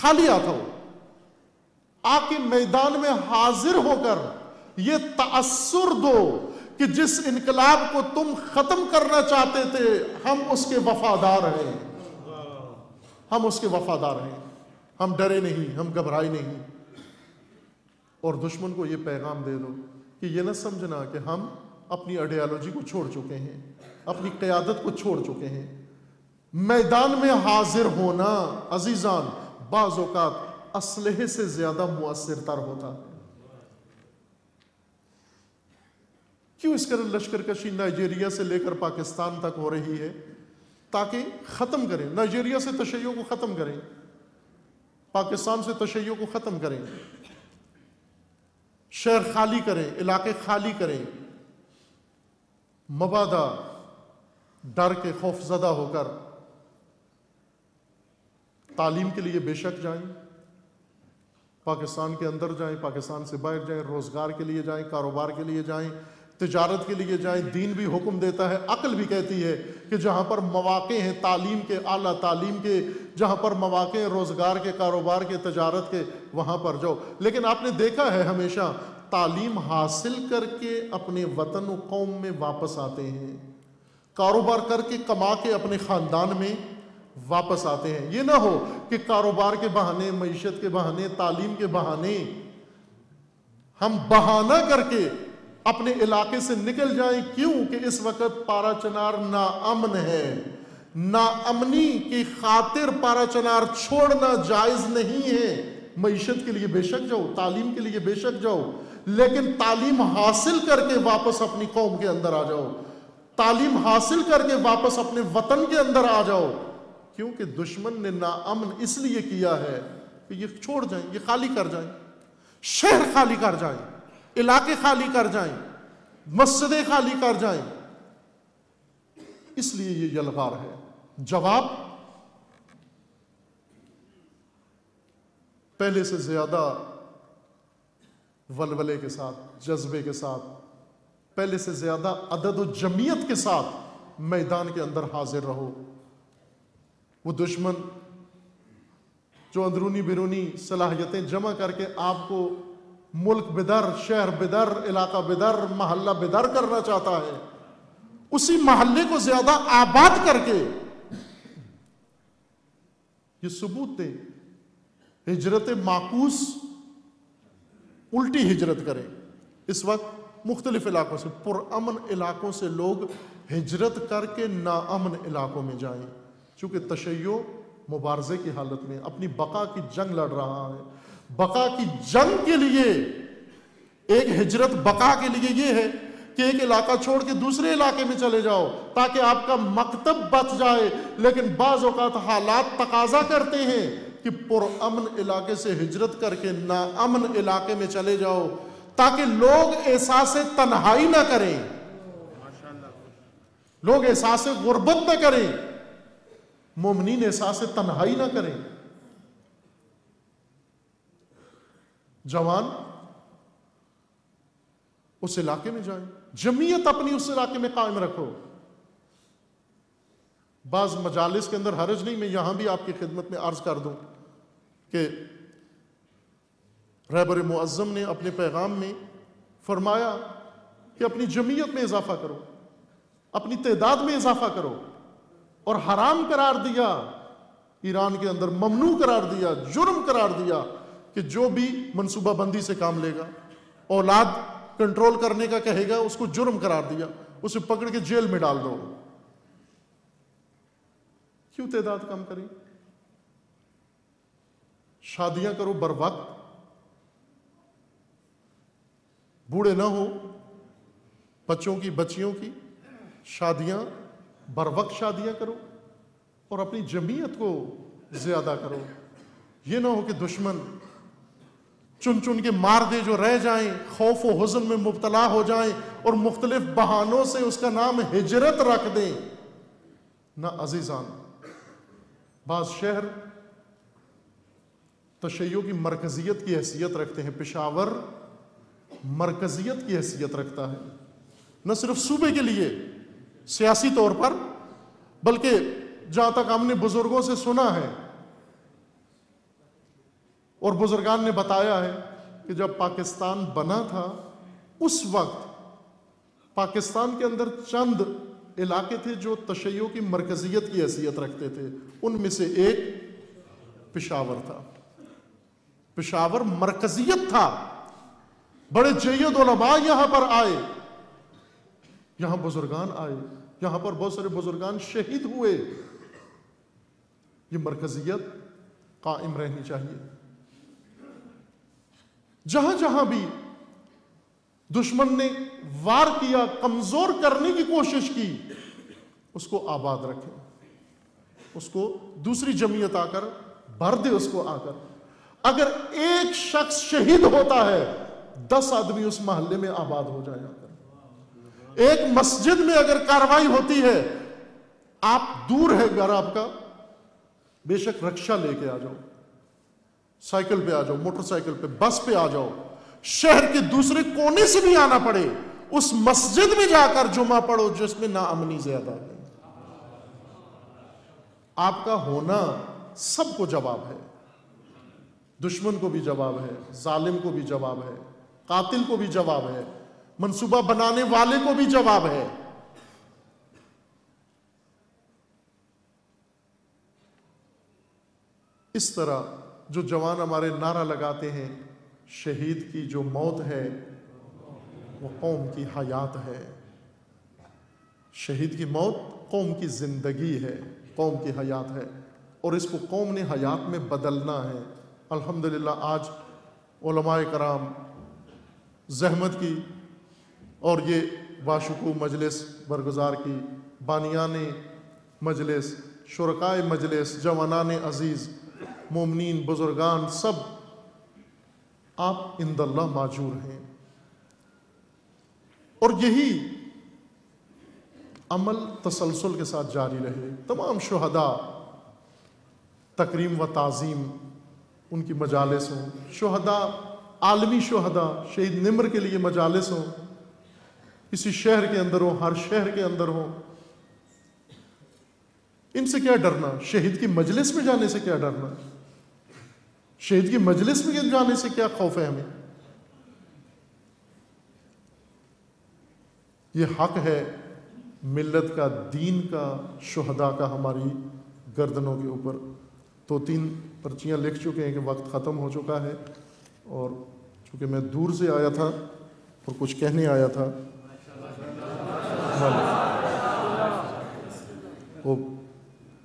خالی آتا ہو، آ کے میدان میں حاضر ہو کر یہ تأثر دو کہ جس انقلاب کو تم ختم کرنا چاہتے تھے ہم اس کے وفادار ہیں، ہم اس کے وفادار ہیں، ہم ڈرے نہیں، ہم گھبرائے نہیں۔ اور دشمن کو یہ پیغام دے دو کہ یہ نہ سمجھنا کہ ہم اپنی آئیڈیالوجی کو چھوڑ چکے ہیں، اپنی قیادت کو چھوڑ چکے ہیں۔ میدان میں حاضر ہونا عزیزان بعض اوقات اسلحے سے زیادہ مؤثر تر ہوتا ہے۔ کیوں اس طرح لشکر کشی نائجیریا سے لے کر پاکستان تک ہو رہی ہے؟ تاکہ ختم کریں، نائجیریا سے تشیع کو ختم کریں، پاکستان سے تشیع کو ختم کریں، شہر خالی کریں، علاقے خالی کریں، مبادہ ڈر کے خوف زدہ ہو کر تعلیم کے لیے بے شک جائیں، پاکستان کے اندر جائیں، پاکستان سے باہر جائیں، روزگار کے لیے جائیں، کاروبار کے لیے جائیں، تجارت کے لیے جائیں۔ دین بھی حکم دیتا ہے، عقل بھی کہتی ہے کہ جہاں پر مواقع ہیں تعلیم کے، اعلیٰ تعلیم کے، جہاں پر مواقع ہیں روزگار کے، کاروبار کے، تجارت کے، وہاں پر جاؤ۔ لیکن آپ نے دیکھا ہے ہمیشہ تعلیم حاصل کر کے اپنے وطن و قوم میں واپس آتے ہیں، کاروبار کر کے کما کے اپنے خاندان میں واپس آتے ہیں۔ یہ نہ ہو کہ کاروبار کے بہانے، معیشت کے بہانے، تعلیم کے بہانے ہم بہانہ کر کے اپنے علاقے سے نکل جائیں، کیوں کہ اس وقت پارا چنار ناامن ہے، ناامنی کی خاطر پارا چنار چھوڑنا جائز نہیں ہے۔ معیشت کے لیے بے شک جاؤ، تعلیم کے لیے بے شک جاؤ، لیکن تعلیم حاصل کر کے واپس اپنی قوم کے اندر آ جاؤ، تعلیم حاصل کر کے واپس اپنے وطن کے اندر آ جاؤ، کیونکہ دشمن نے ناامن اس لیے کیا ہے کہ یہ چھوڑ جائیں، یہ خالی کر جائیں، شہر خالی کر جائیں، علاقے خالی کر جائیں، مسجدیں خالی کر جائیں، اس لیے یہ یلغار ہے۔ جواب پہلے سے زیادہ ولولے کے ساتھ، جذبے کے ساتھ، پہلے سے زیادہ عدد و جمعیت کے ساتھ میدان کے اندر حاضر رہو۔ وہ دشمن جو اندرونی بیرونی صلاحیتیں جمع کر کے آپ کو ملک بدر، شہر بدر، علاقہ بدر، محلہ بدر کرنا چاہتا ہے، اسی محلے کو زیادہ آباد کر کے یہ ثبوت دے، ہجرت معکوس، الٹی ہجرت کریں۔ اس وقت مختلف علاقوں سے، پرامن علاقوں سے لوگ ہجرت کر کے ناامن علاقوں میں جائیں، چونکہ تشیع مبارزے کی حالت میں اپنی بقا کی جنگ لڑ رہا ہے۔ بقا کی جنگ کے لیے ایک ہجرت، بقا کے لیے یہ ہے کہ ایک علاقہ چھوڑ کے دوسرے علاقے میں چلے جاؤ تاکہ آپ کا مکتب بچ جائے، لیکن بعض اوقات حالات تقاضا کرتے ہیں کہ پرامن علاقے سے ہجرت کر کے ناامن علاقے میں چلے جاؤ تاکہ لوگ احساس تنہائی نہ کریں، لوگ احساس غربت نہ کریں، مومنین احساس تنہائی نہ کریں۔ جوان اس علاقے میں جائیں، جمعیت اپنی اس علاقے میں قائم رکھو۔ بعض مجالس کے اندر، حرج نہیں میں یہاں بھی آپ کی خدمت میں عرض کر دوں کہ رہبر معظم نے اپنے پیغام میں فرمایا کہ اپنی جمعیت میں اضافہ کرو، اپنی تعداد میں اضافہ کرو، اور حرام قرار دیا، ایران کے اندر ممنوع قرار دیا، جرم قرار دیا کہ جو بھی منصوبہ بندی سے کام لے گا، اولاد کنٹرول کرنے کا کہے گا، اس کو جرم قرار دیا، اسے پکڑ کے جیل میں ڈال دو۔ کیوں تعداد کم کریں؟ شادیاں کرو بر وقت، بوڑھے نہ ہوں، بچوں کی بچیوں کی شادیاں بروقت شادیاں کرو اور اپنی جمعیت کو زیادہ کرو، یہ نہ ہو کہ دشمن چن چن کے مار دے جو رہ جائیں، خوف و حزن میں مبتلا ہو جائیں اور مختلف بہانوں سے اس کا نام ہجرت رکھ دیں۔ نہ عزیزان، بعض شہر تشیعوں کی مرکزیت کی حیثیت رکھتے ہیں، پشاور مرکزیت کی حیثیت رکھتا ہے، نہ صرف صوبے کے لیے سیاسی طور پر بلکہ جہاں تک ہم نے بزرگوں سے سنا ہے اور بزرگان نے بتایا ہے کہ جب پاکستان بنا تھا اس وقت پاکستان کے اندر چند علاقے تھے جو تشیعوں کی مرکزیت کی حیثیت رکھتے تھے، ان میں سے ایک پشاور تھا۔ پشاور مرکزیت تھا، بڑے جید علماء یہاں پر آئے، یہاں بزرگان آئے، یہاں پر بہت سارے بزرگان شہید ہوئے۔ یہ مرکزیت قائم رہنی چاہیے۔ جہاں جہاں بھی دشمن نے وار کیا، کمزور کرنے کی کوشش کی، اس کو آباد رکھے، اس کو دوسری جمعیت آ کر بھر دے۔ اس کو آ کر اگر ایک شخص شہید ہوتا ہے 10 آدمی اس محلے میں آباد ہو جائے۔ اگر ایک مسجد میں اگر کارروائی ہوتی ہے، آپ دور ہے گھر آپ کا، بے شک رکشہ لے کے آ جاؤ، سائیکل پہ آ جاؤ، موٹر سائیکل پہ، بس پہ آ جاؤ، شہر کے دوسرے کونے سے بھی آنا پڑے، اس مسجد میں جا کر جمعہ پڑھو جس میں ناامنی زیادہ ہے۔ آپ کا ہونا سب کو جواب ہے، دشمن کو بھی جواب ہے، ظالم کو بھی جواب ہے، قاتل کو بھی جواب ہے، منصوبہ بنانے والے کو بھی جواب ہے۔ اس طرح جو جوان ہمارے نعرہ لگاتے ہیں، شہید کی جو موت ہے وہ قوم کی حیات ہے، شہید کی موت قوم کی زندگی ہے، قوم کی حیات ہے، اور اس کو قوم نے حیات میں بدلنا ہے۔ الحمدللہ آج علماء کرام زحمت کی اور یہ باشکوہ مجلس برگزار کی، بانیان مجلس، شرکائے مجلس، جوانان عزیز، مومنین، بزرگان، سب آپ عند اللہ ماجور ہیں، اور یہی عمل تسلسل کے ساتھ جاری رہے۔ تمام شہداء تکریم و تعظیم، ان کی مجالس ہوں، شہداء عالمی شہداء، شہید نمر کے لیے مجالس ہوں، اسی شہر کے اندر ہوں، ہر شہر کے اندر ہوں، ان سے کیا ڈرنا؟ شہید کی مجلس میں جانے سے کیا ڈرنا؟ شہید کی مجلس میں جانے سے کیا خوف ہے ہمیں؟ یہ حق ہے ملت کا، دین کا، شہداء کا ہماری گردنوں کے اوپر۔ 2-3 پرچیاں لکھ چکے ہیں کہ وقت ختم ہو چکا ہے، اور چونکہ میں دور سے آیا تھا اور کچھ کہنے آیا تھا، وہ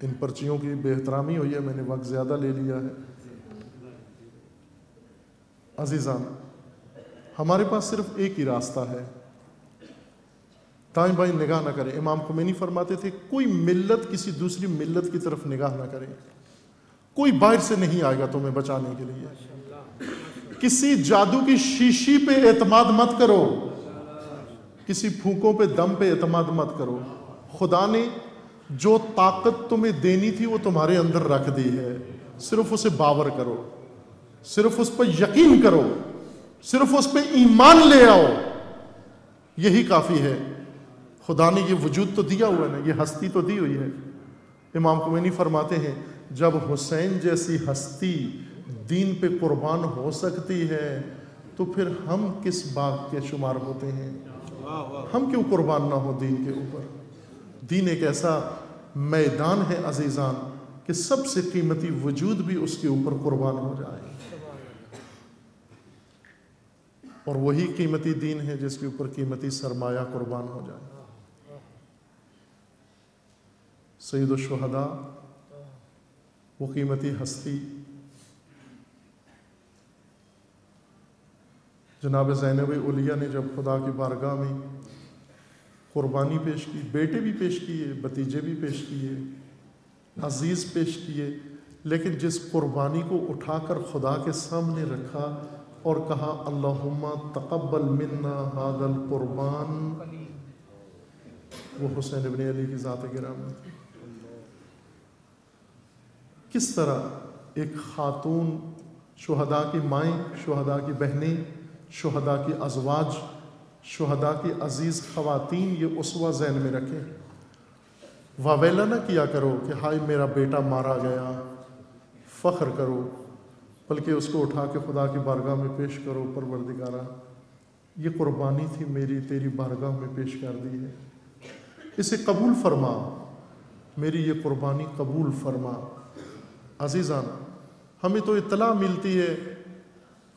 ان پرچیوں کی بے احترامی ہوئی ہے، میں نے وقت زیادہ لے لیا ہے۔ عزیزان، ہمارے پاس صرف ایک ہی راستہ ہے، دائیں بائیں نگاہ نہ کریں۔ امام خمینی فرماتے تھے کوئی ملت کسی دوسری ملت کی طرف نگاہ نہ کرے، کوئی باہر سے نہیں آئے گا تمہیں بچانے کے لیے، کسی جادو کی شیشی پہ اعتماد مت کرو، کسی پھونکوں پہ دم پہ اعتماد مت کرو۔ خدا نے جو طاقت تمہیں دینی تھی وہ تمہارے اندر رکھ دی ہے، صرف اسے باور کرو، صرف اس پر یقین کرو، صرف اس پہ ایمان لے آؤ، یہی کافی ہے۔ خدا نے یہ وجود تو دیا ہوا ہے نا، یہ ہستی تو دی ہوئی ہے۔ امام خمینی فرماتے ہیں جب حسین جیسی ہستی دین پہ قربان ہو سکتی ہے تو پھر ہم کس باغ کے شمار ہوتے ہیں؟ ہم کیوں قربان نہ ہو دین کے اوپر؟ دین ایک ایسا میدان ہے عزیزان کہ سب سے قیمتی وجود بھی اس کے اوپر قربان ہو جائے، اور وہی قیمتی دین ہے جس کے اوپر قیمتی سرمایہ قربان ہو جائے۔ سید الشہداء وہ قیمتی ہستی جناب زینب اولیاء نے جب خدا کی بارگاہ میں قربانی پیش کی، بیٹے بھی پیش کیے، بھتیجے بھی پیش کیے، عزیز پیش کیے، لیکن جس قربانی کو اٹھا کر خدا کے سامنے رکھا اور کہا اللہم تقبل منا هذا القربان، وہ حسین ابن علی کی ذات گرامی تھی۔ کس طرح ایک خاتون، شہداء کی مائیں، شہداء کی بہنیں، شہداء کی ازواج، شہداء کی عزیز خواتین، یہ اسوہ ذہن میں رکھیں، واویلا نہ کیا کرو کہ ہائے میرا بیٹا مارا گیا، فخر کرو، بلکہ اس کو اٹھا کے خدا کی بارگاہ میں پیش کرو، پروردگارا یہ قربانی تھی میری، تیری بارگاہ میں پیش کر دی ہے، اسے قبول فرما، میری یہ قربانی قبول فرما۔ عزیزان، ہمیں تو اطلاع ملتی ہے،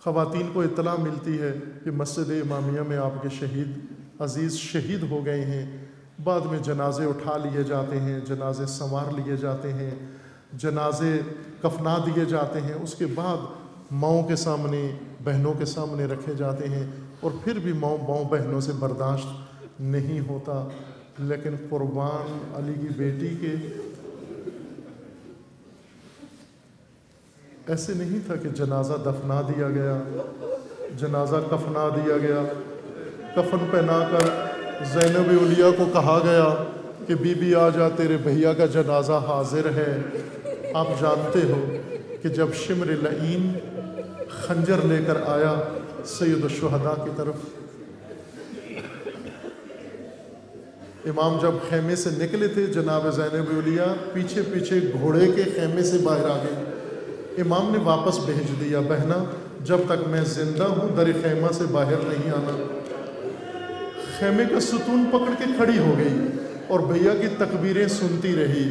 خواتین کو اطلاع ملتی ہے کہ مسجد امامیہ میں آپ کے شہید عزیز شہید ہو گئے ہیں، بعد میں جنازے اٹھا لیے جاتے ہیں، جنازے سنوار لیے جاتے ہیں، جنازے کفنا دیے جاتے ہیں، اس کے بعد ماؤں کے سامنے، بہنوں کے سامنے رکھے جاتے ہیں، اور پھر بھی ماؤں بہنوں سے برداشت نہیں ہوتا، لیکن قربان علی کی بیٹی کے ایسے نہیں تھا کہ جنازہ دفنا دیا گیا، جنازہ کفنا دیا گیا، کفن پہنا کر زینب اولیاء کو کہا گیا کہ بی بی آ جا، تیرے بھیا کا جنازہ حاضر ہے۔ آپ جانتے ہو کہ جب شمر لعین خنجر لے کر آیا سید الشہداء کی طرف، امام جب خیمے سے نکلے تھے، جناب زینب اولیاء پیچھے پیچھے گھوڑے کے خیمے سے باہر آ گئے، امام نے واپس بھیج دیا، بہنا جب تک میں زندہ ہوں در خیمہ سے باہر نہیں آنا۔ خیمے کا ستون پکڑ کے کھڑی ہو گئی اور بھیا کی تکبیریں سنتی رہی،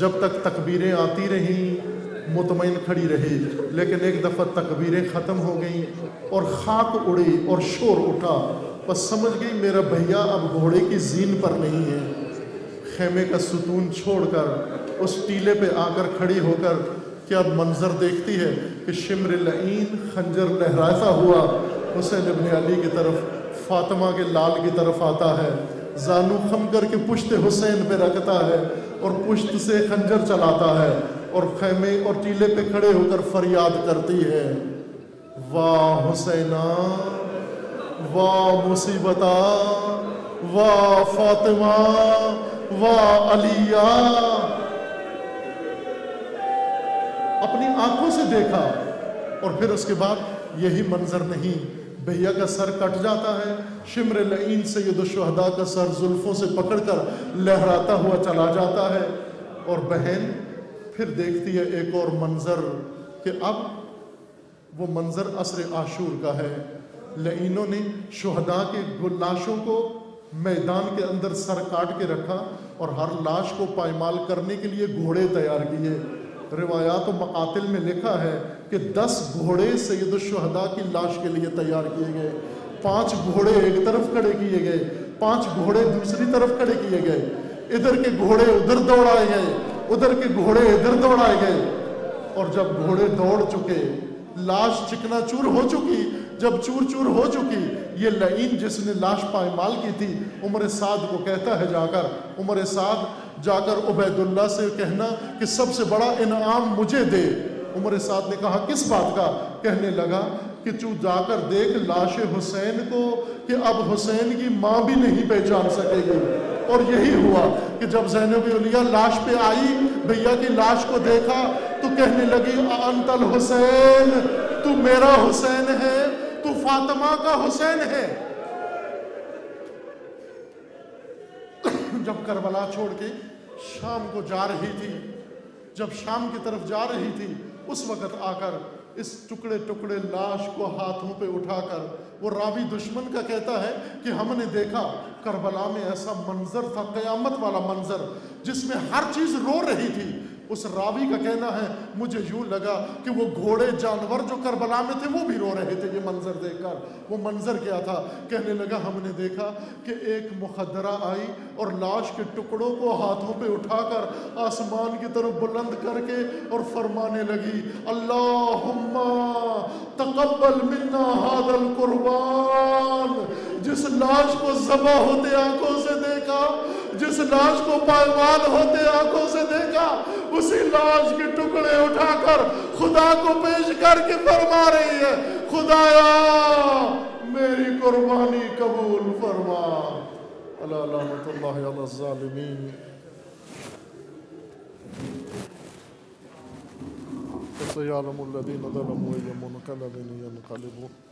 جب تک تکبیریں آتی رہیں مطمئن کھڑی رہی، لیکن ایک دفعہ تکبیریں ختم ہو گئیں اور خاک اڑی اور شور اٹھا، بس سمجھ گئی میرا بھیا اب گھوڑے کی زین پر نہیں ہے۔ خیمے کا ستون چھوڑ کر اس ٹیلے پہ آ کر کھڑی ہو کر کیا منظر دیکھتی ہے کہ شمر لعین خنجر لہراتا ہوا حسین ابن علی کی طرف، فاطمہ کے لال کی طرف آتا ہے، زانو خم کر کے پشت حسین پہ رکھتا ہے اور پشت سے خنجر چلاتا ہے، اور خیمے اور ٹیلے پہ کھڑے ہو کر فریاد کرتی ہے، واہ حسینا، واہ مصیبتا، واہ فاطمہ، واہ علیہ۔ اپنی آنکھوں سے دیکھا، اور پھر اس کے بعد یہی منظر نہیں، بھیا کا سر کٹ جاتا ہے، شمر لعین سید الشہداء کا سر زلفوں سے پکڑ کر لہراتا ہوا چلا جاتا ہے، اور بہن پھر دیکھتی ہے ایک اور منظر، کہ اب وہ منظر عصر عاشور کا ہے، لعینوں نے شہداء کے لاشوں کو میدان کے اندر سر کاٹ کے رکھا اور ہر لاش کو پائمال کرنے کے لیے گھوڑے تیار کیے۔ روایات و مقاتل میں لکھا ہے کہ 10 گھوڑے سید الشہداء کی لاش کے لیے تیار کیے گئے، 5 گھوڑے ایک طرف کھڑے کیے گئے، 5 گھوڑے دوسری طرف کھڑے کیے گئے، ادھر کے گھوڑے ادھر دوڑائے گئے، ادھر کے گھوڑے ادھر دوڑائے گئے، اور جب گھوڑے دوڑ چکے، لاش چکنا چور ہو چکی، جب چور چور ہو چکی، یہ لعین جس نے لاش پائمال کی تھی، عمر سعد کو کہتا ہے جا کر، عمر سعد جا کر عبید اللہ سے کہنا کہ سب سے بڑا انعام مجھے دے۔ عمر سعد نے کہا کس بات کا؟ کہنے لگا کہ تو جا کر دیکھ لاش حسین کو کہ اب حسین کی ماں بھی نہیں پہچان سکے گی۔ اور یہی ہوا کہ جب زینب اولیاء لاش پہ آئی، بھیا کی لاش کو دیکھا تو کہنے لگی انت الحسین، تو میرا حسین ہے، تو فاطمہ کا حسین ہے۔ جب کربلا چھوڑ کے شام کو جا رہی تھی، جب شام کی طرف جا رہی تھی، اس وقت آ کر اس ٹکڑے ٹکڑے لاش کو ہاتھوں پہ اٹھا کر، وہ راوی دشمن کا کہتا ہے کہ ہم نے دیکھا کربلا میں ایسا منظر تھا، قیامت والا منظر، جس میں ہر چیز رو رہی تھی، اس راوی کا کہنا ہے مجھے یوں لگا کہ وہ گھوڑے جانور جو کربلا میں تھے وہ بھی رو رہے تھے یہ منظر دیکھ کر. وہ منظر کیا تھا؟ کہنے لگا ہم نے دیکھا کہ ایک مخدرہ آئی اور لاش کے ٹکڑوں کو ہاتھوں پہ اٹھا کر آسمان کی طرف بلند کر کے اور فرمانے لگی اللہم تقبل منا ھذا القربان. جس لاش کو ذبح ہوتے آنکھوں سے دیکھا، جس لاش کو پایمال ہوتے آنکھوں سے دیکھا، اسی لاش کے ٹکڑے اٹھا کر خدا کو پیش کر کے فرما رہی ہے خدایا میری قربانی قبول فرما. الا لعنت اللہ علی الظالمین. فَسَيَعْلَمُ الَّذِينَ ظَلَمُوا أَيَّ مُنْقَلَبٍ يَنْقَلِبُونَ.